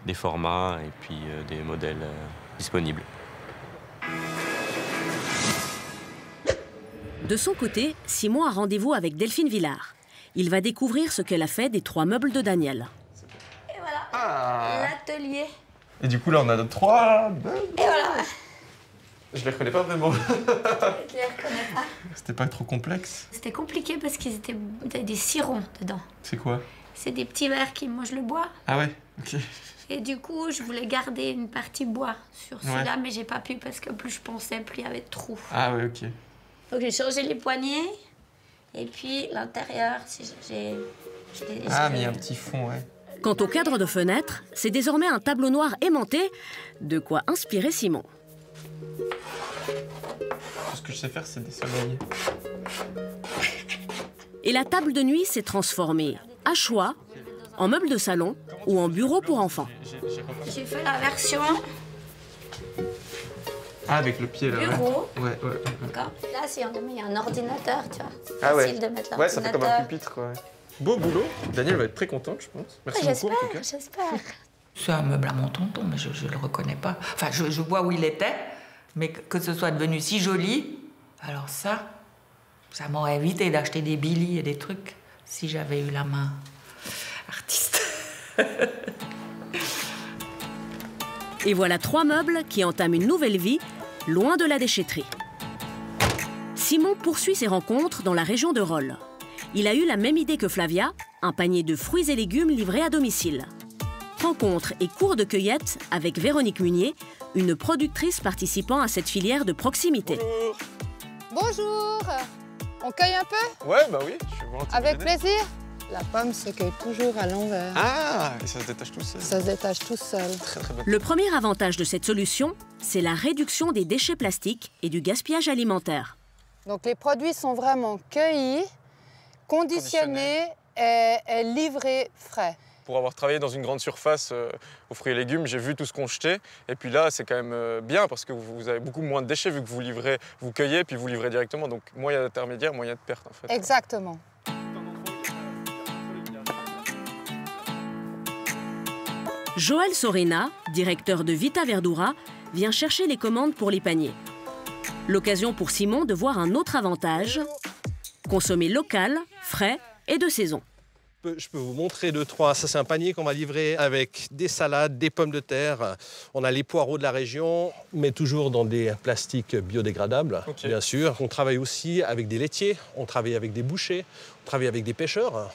des formats et puis euh, des modèles euh, disponibles. De son côté, Simon a rendez-vous avec Delphine Villard. Il va découvrir ce qu'elle a fait des trois meubles de Daniel. Et voilà, ah. l'atelier. Et du coup, là, on a trois meubles. Et voilà. Je les reconnais pas vraiment. Je les reconnais pas. C'était pas trop complexe? C'était compliqué parce qu'ils étaient des cirons dedans. C'est quoi? C'est des petits verres qui mangent le bois. Ah ouais? Ok. Et du coup, je voulais garder une partie bois sur ouais. celui-là, mais j'ai pas pu parce que plus je pensais, plus il y avait de trous. Ah ouais, ok. Donc j'ai changé les poignées et puis l'intérieur, j'ai... Ah, mais il y a un petit fond, ouais. Quant au cadre de fenêtre, c'est désormais un tableau noir aimanté, de quoi inspirer Simon. Tout ce que je sais faire, c'est des soleils. Et la table de nuit s'est transformée, à choix, en meuble de salon ou en bureau pour enfants. J'ai fait la version... Ah, avec le pied, là, bureau. Ouais, ouais, ouais. D'accord. Là, si on met un ordinateur, tu vois. Ah ouais. Facile de mettre l'ordinateur. Ouais, ça fait comme un pupitre, quoi. Beau boulot. Daniel va être très content, je pense. Merci ouais, beaucoup, en tout cas. J'espère. C'est un meuble à mon tonton, mais je ne le reconnais pas. Enfin, je, je vois où il était, mais que, que ce soit devenu si joli, alors ça, ça m'aurait évité d'acheter des billys et des trucs si j'avais eu la main artiste. Et voilà trois meubles qui entament une nouvelle vie, loin de la déchetterie. Simon poursuit ses rencontres dans la région de Rolles. Il a eu la même idée que Flavia, un panier de fruits et légumes livrés à domicile. Rencontres et cours de cueillette avec Véronique Munier, une productrice participant à cette filière de proximité. Bonjour. Bonjour. On cueille un peu? Ouais, bah oui, je suis bon. Avec plaisir. La pomme se cueille toujours à l'envers. Ah, et ça se détache tout seul. Ça se détache tout seul. Très, très bien. Le premier avantage de cette solution, c'est la réduction des déchets plastiques et du gaspillage alimentaire. Donc les produits sont vraiment cueillis, conditionnés et, et livrés frais. Pour avoir travaillé dans une grande surface euh, aux fruits et légumes, j'ai vu tout ce qu'on jetait. Et puis là, c'est quand même euh, bien parce que vous, vous avez beaucoup moins de déchets vu que vous livrez, vous cueillez puis vous livrez directement. Donc moins il y a d'intermédiaires, moins il y a de pertes en fait. Exactement. Joël Sorena, directeur de Vita Verdura, vient chercher les commandes pour les paniers. L'occasion pour Simon de voir un autre avantage, consommer local, frais et de saison. Je peux vous montrer deux, trois. Ça, c'est un panier qu'on va livrer avec des salades, des pommes de terre. On a les poireaux de la région, mais toujours dans des plastiques biodégradables, okay. bien sûr. On travaille aussi avec des laitiers, on travaille avec des bouchers, on travaille avec des pêcheurs.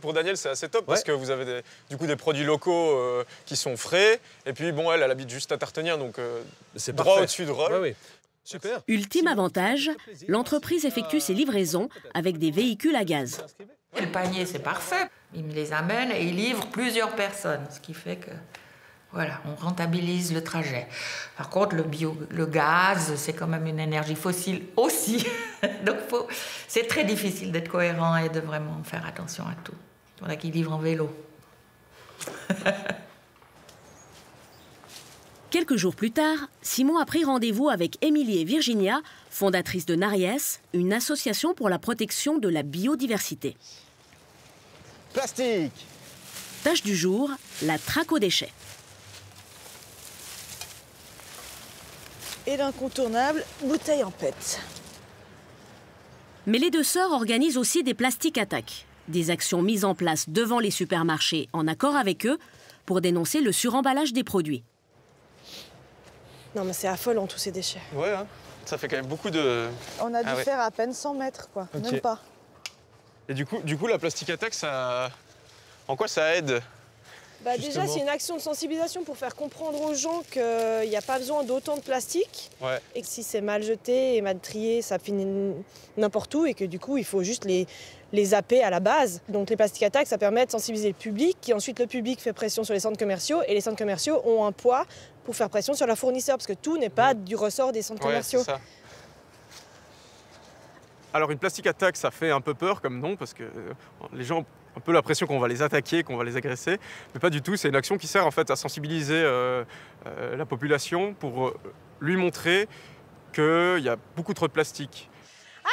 Pour Daniel, c'est assez top ouais. parce que vous avez des, du coup des produits locaux euh, qui sont frais. Et puis, bon, elle, elle habite juste à Tartegnin, donc euh, c'est droit au-dessus de Rolles. Ouais, ouais. Super. Ultime avantage, l'entreprise effectue ses livraisons avec des véhicules à gaz. Et le panier, c'est parfait. Il me les amène et il livre plusieurs personnes, ce qui fait que, voilà, on rentabilise le trajet. Par contre, le bio, le gaz, c'est quand même une énergie fossile aussi. Donc, c'est très difficile d'être cohérent et de vraiment faire attention à tout. Voilà qui livre en vélo. Quelques jours plus tard, Simon a pris rendez-vous avec Émilie et Virginia, fondatrices de Nariss, une association pour la protection de la biodiversité. Plastique. Tâche du jour, la traque aux déchets. Et l'incontournable bouteille en pète. Mais les deux sœurs organisent aussi des plastic attaques, des actions mises en place devant les supermarchés en accord avec eux pour dénoncer le suremballage des produits. Non mais c'est affolant tous ces déchets. Ouais, hein. Ça fait quand même beaucoup de... On a dû ah ouais. faire à peine cent mètres, quoi, okay. Même pas. Et du coup, du coup la plastic attack, ça... en quoi ça aide? Bah déjà, c'est une action de sensibilisation pour faire comprendre aux gens qu'il n'y a pas besoin d'autant de plastique. Ouais. Et que si c'est mal jeté et mal trié, ça finit n'importe où et que du coup, il faut juste les, les zapper à la base. Donc les plastic attaques, ça permet de sensibiliser le public, qui ensuite le public fait pression sur les centres commerciaux et les centres commerciaux ont un poids pour faire pression sur leur fournisseur parce que tout n'est pas du ressort des centres ouais, commerciaux. C'est ça. Alors une plastic attaque, ça fait un peu peur comme nom parce que les gens... un peu la pression qu'on va les attaquer, qu'on va les agresser, mais pas du tout. C'est une action qui sert en fait à sensibiliser euh, euh, la population pour euh, lui montrer qu'il y a beaucoup trop de plastique.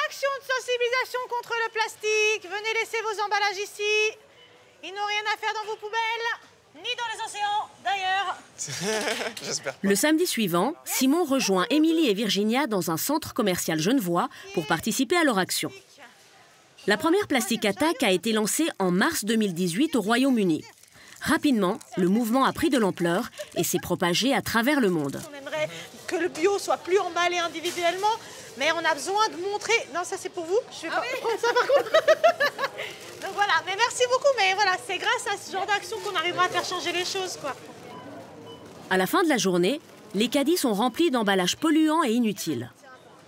Action de sensibilisation contre le plastique. Venez laisser vos emballages ici. Ils n'ont rien à faire dans vos poubelles, ni dans les océans d'ailleurs. J'espère. Le samedi suivant, Simon rejoint Émilie et Virginia dans un centre commercial genevois pour participer à leur action. La première plastic attack a été lancée en mars deux mille dix-huit au Royaume-Uni. Rapidement, le mouvement a pris de l'ampleur et s'est propagé à travers le monde. On aimerait que le bio soit plus emballé individuellement, mais on a besoin de montrer... Non, ça c'est pour vous, je vais ah pas oui. prendre ça par contre. Donc voilà, mais merci beaucoup, mais voilà, c'est grâce à ce genre d'action qu'on arrivera à faire changer les choses, quoi. À la fin de la journée, les caddies sont remplis d'emballages polluants et inutiles.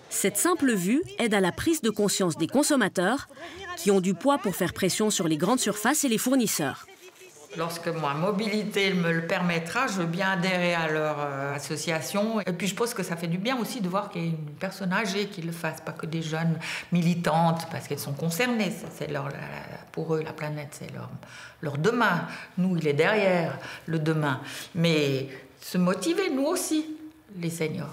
Cette simple vue aide à la prise de conscience des consommateurs qui ont du poids pour faire pression sur les grandes surfaces et les fournisseurs. Lorsque ma mobilité me le permettra, je veux bien adhérer à leur association. Et puis je pense que ça fait du bien aussi de voir qu'il y a une personne âgée qui le fasse, pas que des jeunes militantes, parce qu'elles sont concernées. C'est leur, pour eux, la planète, c'est leur, leur demain. Nous, il est derrière le demain. Mais se motiver, nous aussi, les seniors.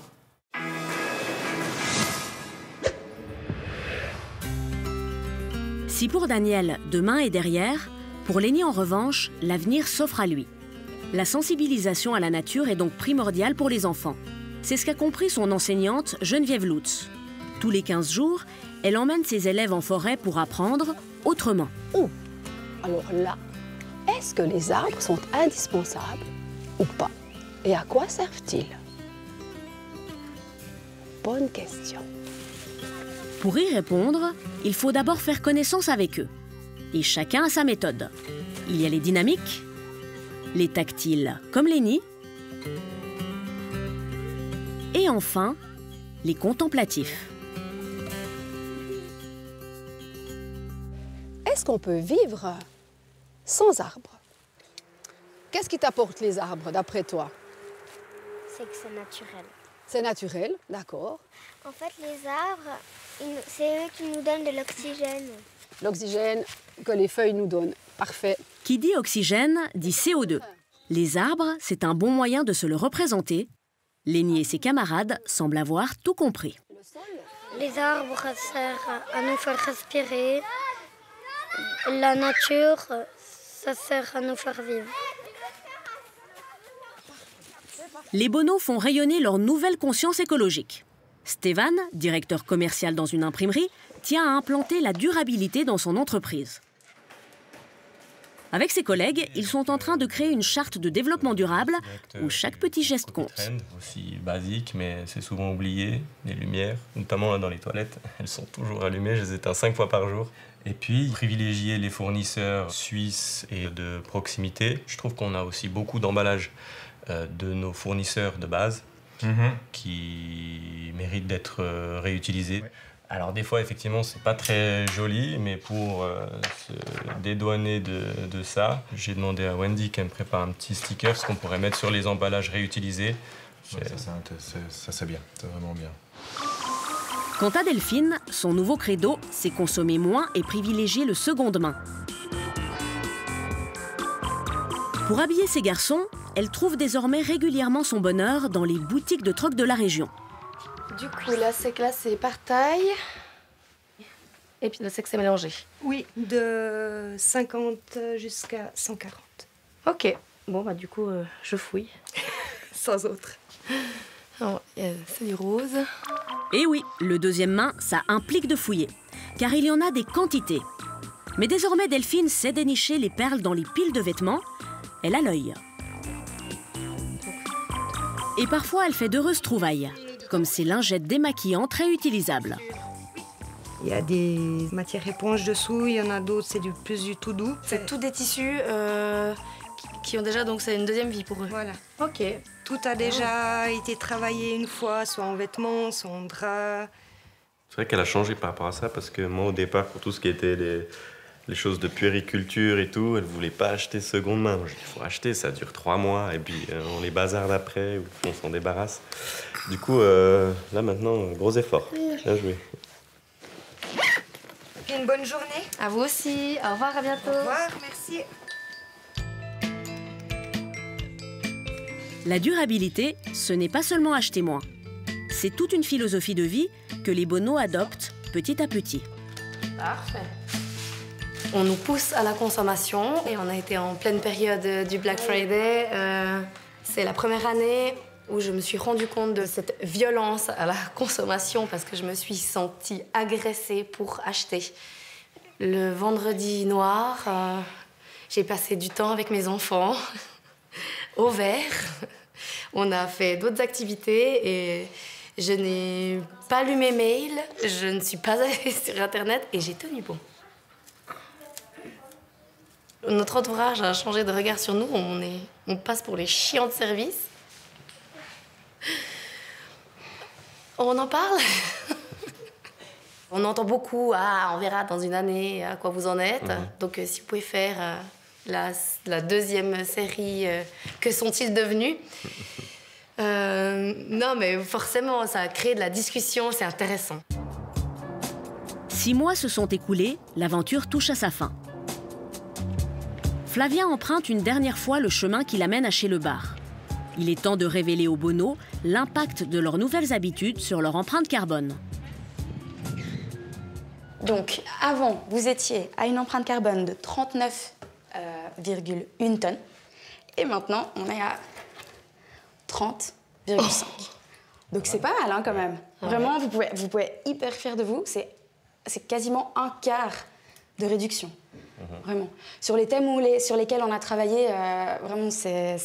Si pour Danielle, demain est derrière, pour Lenny en revanche, l'avenir s'offre à lui. La sensibilisation à la nature est donc primordiale pour les enfants. C'est ce qu'a compris son enseignante Geneviève Lutz. Tous les quinze jours, elle emmène ses élèves en forêt pour apprendre autrement. Oh, alors là, est-ce que les arbres sont indispensables ou pas? Et à quoi servent-ils? Bonne question. Pour y répondre, il faut d'abord faire connaissance avec eux. Et chacun a sa méthode. Il y a les dynamiques, les tactiles comme Lenny, et enfin, les contemplatifs. Est-ce qu'on peut vivre sans arbres? Qu'est-ce qui t'apportent les arbres, d'après toi? C'est que c'est naturel. C'est naturel, d'accord. En fait, les arbres, c'est eux qui nous donnent de l'oxygène. L'oxygène que les feuilles nous donnent, parfait. Qui dit oxygène, dit C O deux. Les arbres, c'est un bon moyen de se le représenter. Lenny et ses camarades semblent avoir tout compris. Les arbres servent à nous faire respirer. La nature, ça sert à nous faire vivre. Les Bonneau font rayonner leur nouvelle conscience écologique. Stéphane, directeur commercial dans une imprimerie, tient à implanter la durabilité dans son entreprise. Avec ses collègues, ils sont en train de créer une charte de développement durable où chaque petit geste compte. Aussi basique, mais c'est souvent oublié, les lumières, notamment dans les toilettes, elles sont toujours allumées, je les éteins cinq fois par jour. Et puis, privilégier les fournisseurs suisses et de proximité. Je trouve qu'on a aussi beaucoup d'emballages de nos fournisseurs de base mm-hmm. qui méritent d'être réutilisés. Alors des fois, effectivement, c'est pas très joli, mais pour euh, se dédouaner de, de ça, j'ai demandé à Wendy qu'elle me prépare un petit sticker, ce qu'on pourrait mettre sur les emballages réutilisés. Ouais, ça, c'est bien, c'est vraiment bien. Quant à Delphine, son nouveau credo, c'est consommer moins et privilégier le seconde main. Pour habiller ses garçons, Elle trouve désormais régulièrement son bonheur dans les boutiques de troc de la région. Du coup, là, c'est que là, c'est partail. Et puis, c'est que c'est mélangé. Oui, de cinquante jusqu'à cent quarante. Ok. Bon, bah, du coup, euh, je fouille. Sans autre. Alors, euh, c'est du rose. Et oui, le deuxième main, ça implique de fouiller. Car il y en a des quantités. Mais désormais, Delphine sait dénicher les perles dans les piles de vêtements. Elle a l'œil. Et parfois, elle fait d'heureuses trouvailles. Comme ces lingettes démaquillantes réutilisables. Il y a des matières éponges dessous, il y en a d'autres, c'est du plus du tout doux. C'est tous des tissus euh, qui ont déjà, donc c'est une deuxième vie pour eux. Voilà. Ok. Tout a déjà oh. été travaillé une fois, soit en vêtements, soit en draps. C'est vrai qu'elle a changé par rapport à ça, parce que moi, au départ, pour tout ce qui était les, les choses de puériculture et tout, elle voulait pas acheter seconde main. Moi, je dis, il faut acheter, ça dure trois mois, et puis euh, on les bazarde après, ou on s'en débarrasse. Du coup, euh, là, maintenant, gros effort. Bien joué. Une bonne journée. À vous aussi. Au revoir, à bientôt. Au revoir, merci. La durabilité, ce n'est pas seulement acheter moins. C'est toute une philosophie de vie que les Bonneau adoptent petit à petit. Parfait. On nous pousse à la consommation et on a été en pleine période du Black Friday. Euh, c'est la première année où je me suis rendu compte de cette violence à la consommation parce que je me suis sentie agressée pour acheter. Le vendredi noir, euh, j'ai passé du temps avec mes enfants au vert. On a fait d'autres activités et je n'ai pas lu mes mails, je ne suis pas allée sur Internet et j'ai tenu bon. Notre entourage a changé de regard sur nous, on, est, on passe pour les chiants de service. On en parle. On entend beaucoup, ah, on verra dans une année à quoi vous en êtes. Mmh. Donc euh, si vous pouvez faire euh, la, la deuxième série, euh, que sont-ils devenus? euh, Non, mais forcément, ça crée de la discussion, c'est intéressant. Six mois se sont écoulés, l'aventure touche à sa fin. Flavia emprunte une dernière fois le chemin qui l'amène à chez le bar. Il est temps de révéler aux Bonneau l'impact de leurs nouvelles habitudes sur leur empreinte carbone. Donc, avant, vous étiez à une empreinte carbone de trente-neuf virgule un euh, tonnes. Et maintenant, on est à trente virgule cinq. Oh. Donc, c'est pas mal, hein, quand même. Vraiment, vous pouvez, vous pouvez être hyper fiers de vous. C'est quasiment un quart de réduction. Vraiment. Sur les thèmes où les, sur lesquels on a travaillé, euh, vraiment, c'est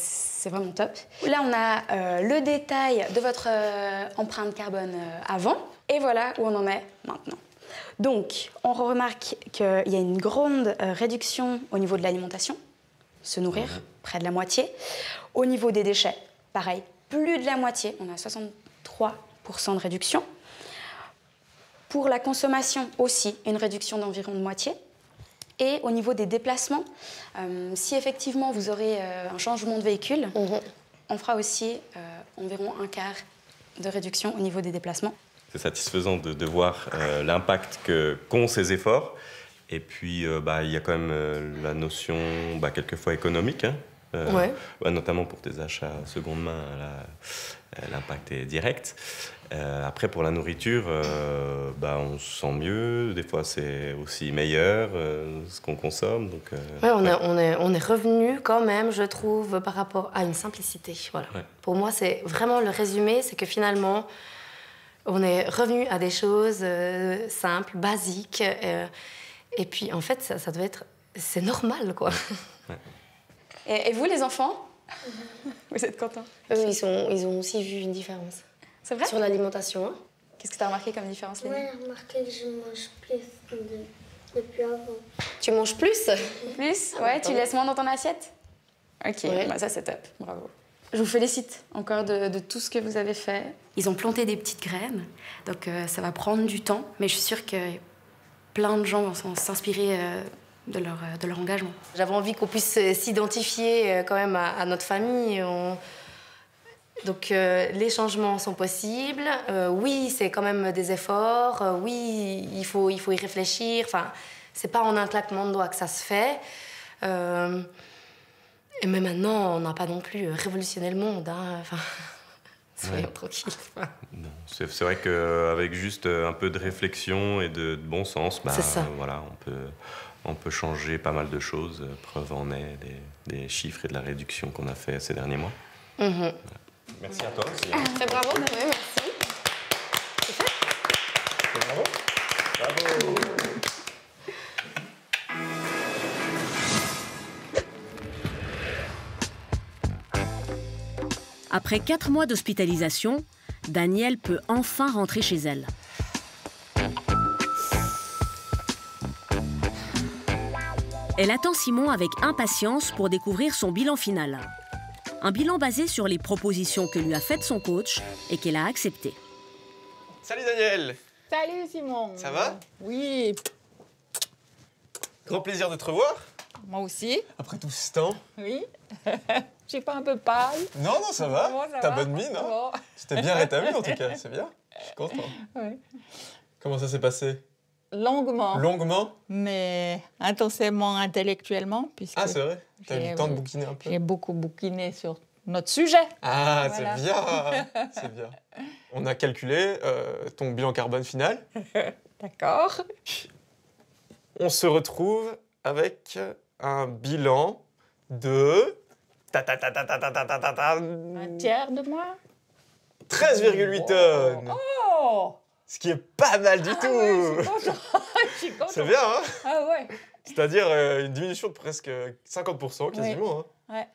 vraiment top. Là, on a euh, le détail de votre euh, empreinte carbone euh, avant. Et voilà où on en est maintenant. Donc, on remarque qu'il y a une grande euh, réduction au niveau de l'alimentation. Se nourrir, mmh. près de la moitié. Au niveau des déchets, pareil, plus de la moitié. On a soixante-trois pour cent de réduction. Pour la consommation aussi, une réduction d'environ de moitié. Et au niveau des déplacements, euh, si effectivement vous aurez euh, un changement de véhicule, mmh. on fera aussi euh, environ un quart de réduction au niveau des déplacements. C'est satisfaisant de, de voir euh, l'impact qu'ont ces efforts. Et puis, euh, bah, il y a quand même euh, la notion, bah, quelquefois économique, hein, euh, ouais. bah, notamment pour tes achats seconde main, l'impact est direct. Euh, après, pour la nourriture, euh, bah, on se sent mieux. Des fois, c'est aussi meilleur euh, ce qu'on consomme. Donc, euh, ouais, on, ouais. A, on, est, on est revenu quand même, je trouve, par rapport à une simplicité. Voilà. Ouais. Pour moi, c'est vraiment le résumé, c'est que finalement, on est revenu à des choses euh, simples, basiques. Euh, et puis, en fait, ça, ça devait être... C'est normal, quoi. Ouais. Et, et vous, les enfants, vous êtes contents? Eux, ils, sont, ils ont aussi vu une différence. C'est vrai? Sur l'alimentation. Hein. Qu'est-ce que tu as remarqué comme différence, Léna? Ouais, j'ai remarqué que je mange plus de... depuis avant. Tu manges plus? Plus? Ouais, ah, tu laisses moins dans ton assiette? Ok, ouais. Bah ça c'est top, bravo. Je vous félicite encore de, de tout ce que vous avez fait. Ils ont planté des petites graines, donc euh, ça va prendre du temps, mais je suis sûre que plein de gens vont s'inspirer euh, de, leur, euh, de leur engagement. J'avais envie qu'on puisse s'identifier euh, quand même à, à notre famille. On... Donc, euh, les changements sont possibles. Euh, oui, c'est quand même des efforts. Euh, oui, il faut, il faut y réfléchir. Enfin, c'est pas en un claquement de doigts que ça se fait. Euh, Mais maintenant, on n'a pas non plus révolutionné le monde, hein. Enfin, soyons ouais. tranquilles. Enfin. C'est vrai qu'avec juste un peu de réflexion et de, de bon sens, bah, voilà, on peut, on peut changer pas mal de choses. Preuve en est des, des chiffres et de la réduction qu'on a fait ces derniers mois. Mm-hmm. Voilà. Merci à toi aussi. Très bravo, de même, merci. C'est fait. Bravo. Bravo. Après quatre mois d'hospitalisation, Danielle peut enfin rentrer chez elle. Elle attend Simon avec impatience pour découvrir son bilan final. Un bilan basé sur les propositions que lui a faites son coach et qu'elle a acceptées. Salut Danielle! Salut Simon! Ça va? Oui! Grand plaisir de te revoir. Moi aussi. Après tout ce temps. Oui. J'ai pas un peu pâle. Non, non, ça va. Bon, T'as bonne mine. Hein. Bon. Tu t'es bien rétabli en tout cas, c'est bien. Je suis content. Oui. Comment ça s'est passé? Longuement. Longuement? Mais intensément intellectuellement. Puisque ah, c'est vrai? T'as eu le temps de bouquiner un peu? J'ai beaucoup bouquiné sur notre sujet. Ah, voilà. C'est bien. C'est bien. On a calculé euh, ton bilan carbone final. D'accord. On se retrouve avec un bilan de... Ta ta ta ta ta ta ta ta ta. Un tiers de moins. treize virgule huit wow. tonnes. Oh. Ce qui est pas mal du ah tout. Ouais, je suis contente. C'est bien, hein? Ah ouais. C'est-à-dire euh, une diminution de presque cinquante pour cent quasiment. Ouais. Hein. Ouais.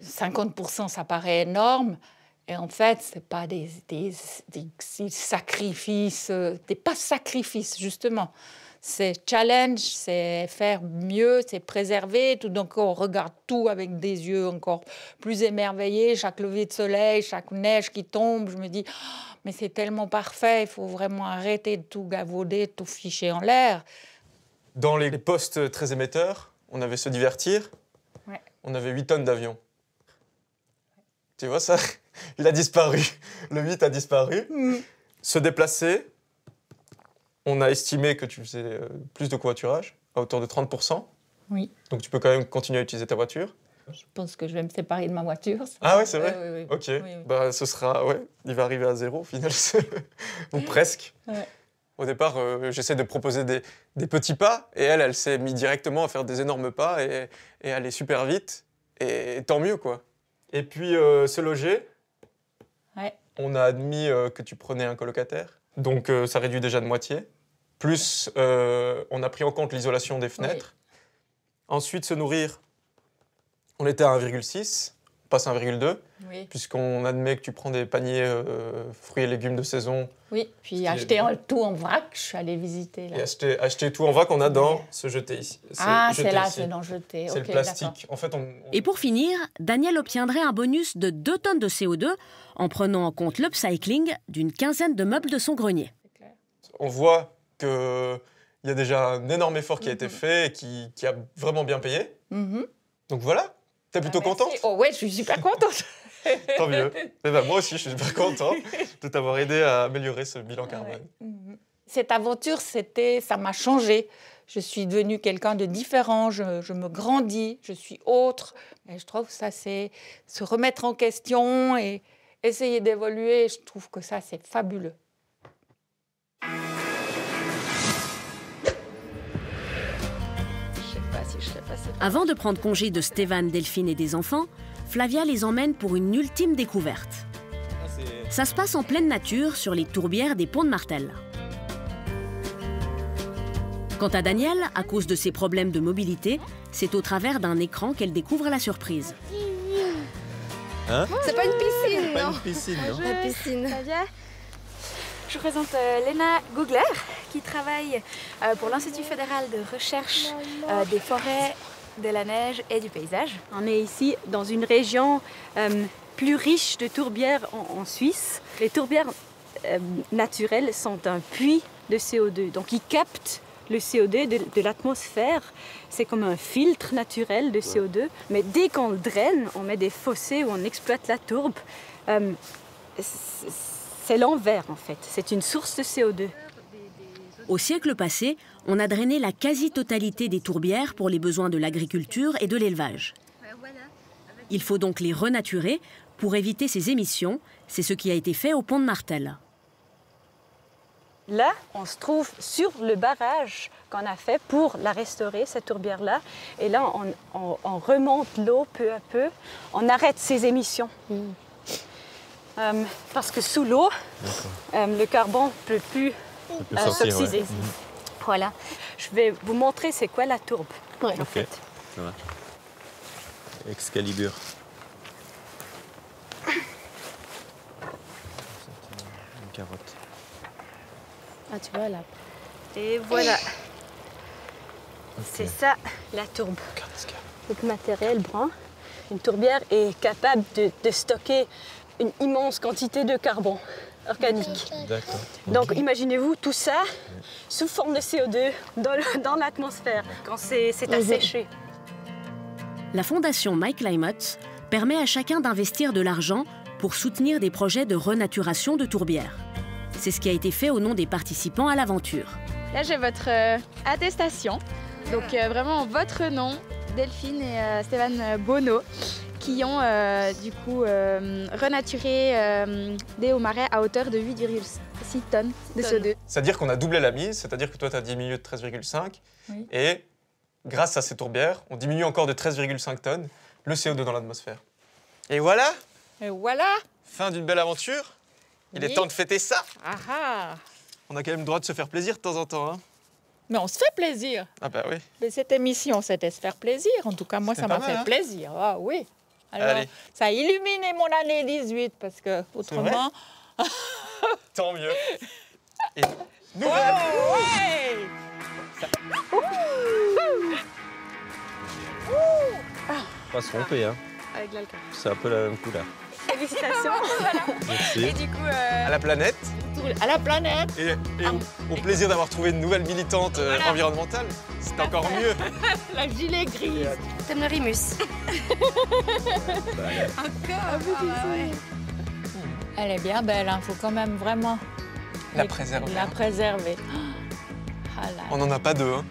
cinquante pour cent, ça paraît énorme. Et en fait, ce n'est pas des, des, des sacrifices. Des pas sacrifices, justement. C'est challenge, c'est faire mieux, c'est préserver. Tout d'un coup, on regarde tout avec des yeux encore plus émerveillés. Chaque lever de soleil, chaque neige qui tombe, je me dis oh, mais c'est tellement parfait, il faut vraiment arrêter de tout gavauder, de tout ficher en l'air. Dans les postes très émetteurs, on avait se divertir, ouais. on avait huit tonnes d'avions. Tu vois ça? Il a disparu. Le huit a disparu. Mmh. Se déplacer... On a estimé que tu faisais plus de covoiturage, à hauteur de trente pour cent. Oui. Donc tu peux quand même continuer à utiliser ta voiture. Je pense que je vais me séparer de ma voiture. Ah ouais, c'est vrai euh, oui, oui. Ok. Oui, oui. Bah, ce sera... Ouais, il va arriver à zéro, au final. Ou presque. Ouais. Au départ, euh, j'essaie de proposer des, des petits pas, et elle, elle s'est mise directement à faire des énormes pas et, et aller super vite. Et tant mieux, quoi. Et puis, euh, se loger. Ouais. On a admis euh, que tu prenais un colocataire. Donc, euh, ça réduit déjà de moitié. Plus, euh, on a pris en compte l'isolation des fenêtres. Oui. Ensuite, se nourrir, on était à un virgule six, on passe à un virgule deux, oui. puisqu'on admet que tu prends des paniers euh, fruits et légumes de saison. Oui, puis acheter est... tout en vrac, je suis allée visiter. Là. Et acheter, acheter tout en vrac, on a dans se jeter ici. Ah, c'est là, c'est dans jeter. C'est okay, le plastique. En fait, on, on... Et pour finir, Danielle obtiendrait un bonus de deux tonnes de C O deux en prenant en compte l'upcycling d'une quinzaine de meubles de son grenier. Clair. On voit... qu'il y a déjà un énorme effort qui a été fait et qui, qui a vraiment bien payé. Mm-hmm. Donc voilà, t'es plutôt ah, contente? Oh ouais, je suis super contente. Tant mieux. Et ben, moi aussi, je suis super contente de t'avoir aidé à améliorer ce bilan carbone. Cette aventure, c'était, ça m'a changée. Je suis devenue quelqu'un de différent, je, je me grandis, je suis autre. Et je trouve que ça, c'est se remettre en question et essayer d'évoluer. Je trouve que ça, c'est fabuleux. Avant de prendre congé de Stéphane, Delphine et des enfants, Flavia les emmène pour une ultime découverte. Ça se passe en pleine nature, sur les tourbières des Ponts de Martel. Quant à Danielle, à cause de ses problèmes de mobilité, c'est au travers d'un écran qu'elle découvre la surprise. Hein? C'est pas une piscine, non? Pas une piscine, non? La piscine. Flavia, je vous présente euh, Léna Gougler, qui travaille euh, pour l'Institut fédéral de recherche euh, des forêts, de la neige et du paysage. On est ici dans une région euh, plus riche de tourbières en, en Suisse. Les tourbières euh, naturelles sont un puits de C O deux, donc ils captent le C O deux de, de l'atmosphère. C'est comme un filtre naturel de C O deux, mais dès qu'on le draine, on met des fossés où on exploite la tourbe. Euh, C'est l'envers, en fait. C'est une source de C O deux. Au siècle passé, on a drainé la quasi-totalité des tourbières pour les besoins de l'agriculture et de l'élevage. Il faut donc les renaturer pour éviter ces émissions. C'est ce qui a été fait au pont de Martel. Là, on se trouve sur le barrage qu'on a fait pour la restaurer, cette tourbière-là. Et là, on, on, on remonte l'eau peu à peu. On arrête ces émissions. Mmh. Euh, parce que sous l'eau, euh, le carbone ne peut plus euh, s'oxyder. Ouais. Mmh. Voilà. Je vais vous montrer c'est quoi la tourbe, ouais. en okay. fait. Ouais. Excalibur. Une carotte. Ah, tu vois là. Et voilà. Okay. C'est ça, la tourbe. Donc, matériel brun. Une tourbière est capable de, de stocker une immense quantité de carbone organique. D'accord. Donc, okay. imaginez-vous tout ça sous forme de C O deux dans, dans l'atmosphère quand c'est asséché. La fondation My Climate permet à chacun d'investir de l'argent pour soutenir des projets de renaturation de tourbières. C'est ce qui a été fait au nom des participants à l'aventure. Là, j'ai votre euh, attestation. Donc, euh, vraiment, votre nom, Delphine et euh, Stéphane Bonneau, qui ont euh, du coup euh, renaturé euh, des hauts marais à hauteur de huit virgule six tonnes de C O deux. C'est-à-dire qu'on a doublé la mise, c'est-à-dire que toi, tu as diminué de treize virgule cinq. Oui. Et grâce à ces tourbières, on diminue encore de treize virgule cinq tonnes le C O deux dans l'atmosphère. Et voilà. Et voilà. Fin d'une belle aventure. Il oui. est temps de fêter ça. Aha. On a quand même le droit de se faire plaisir de temps en temps. Hein. Mais on se fait plaisir. Ah bah oui. Mais cette émission, c'était se faire plaisir. En tout cas, moi, ça m'a fait hein. plaisir. Ah oui. Alors, allez. Ça a illuminé mon année dix-huit, parce que autrement... Tant mieux. Et nous oh, ouais. Ouh. Ouh. Ah. Pas se tromper, hein. Avec l'alcool. C'est un peu la même couleur. Félicitations. Voilà. Merci. Et du coup, euh... à la planète. À la planète. Et, et ah. au, au plaisir d'avoir trouvé une nouvelle militante euh, voilà. environnementale. C'est encore mieux. La gilet grise. T'aimes le rimus. Encore. Oh, bah, ouais. Elle est bien belle, hein. Faut quand même vraiment la préserver. La préserver. Oh là là. On n'en a pas deux, hein.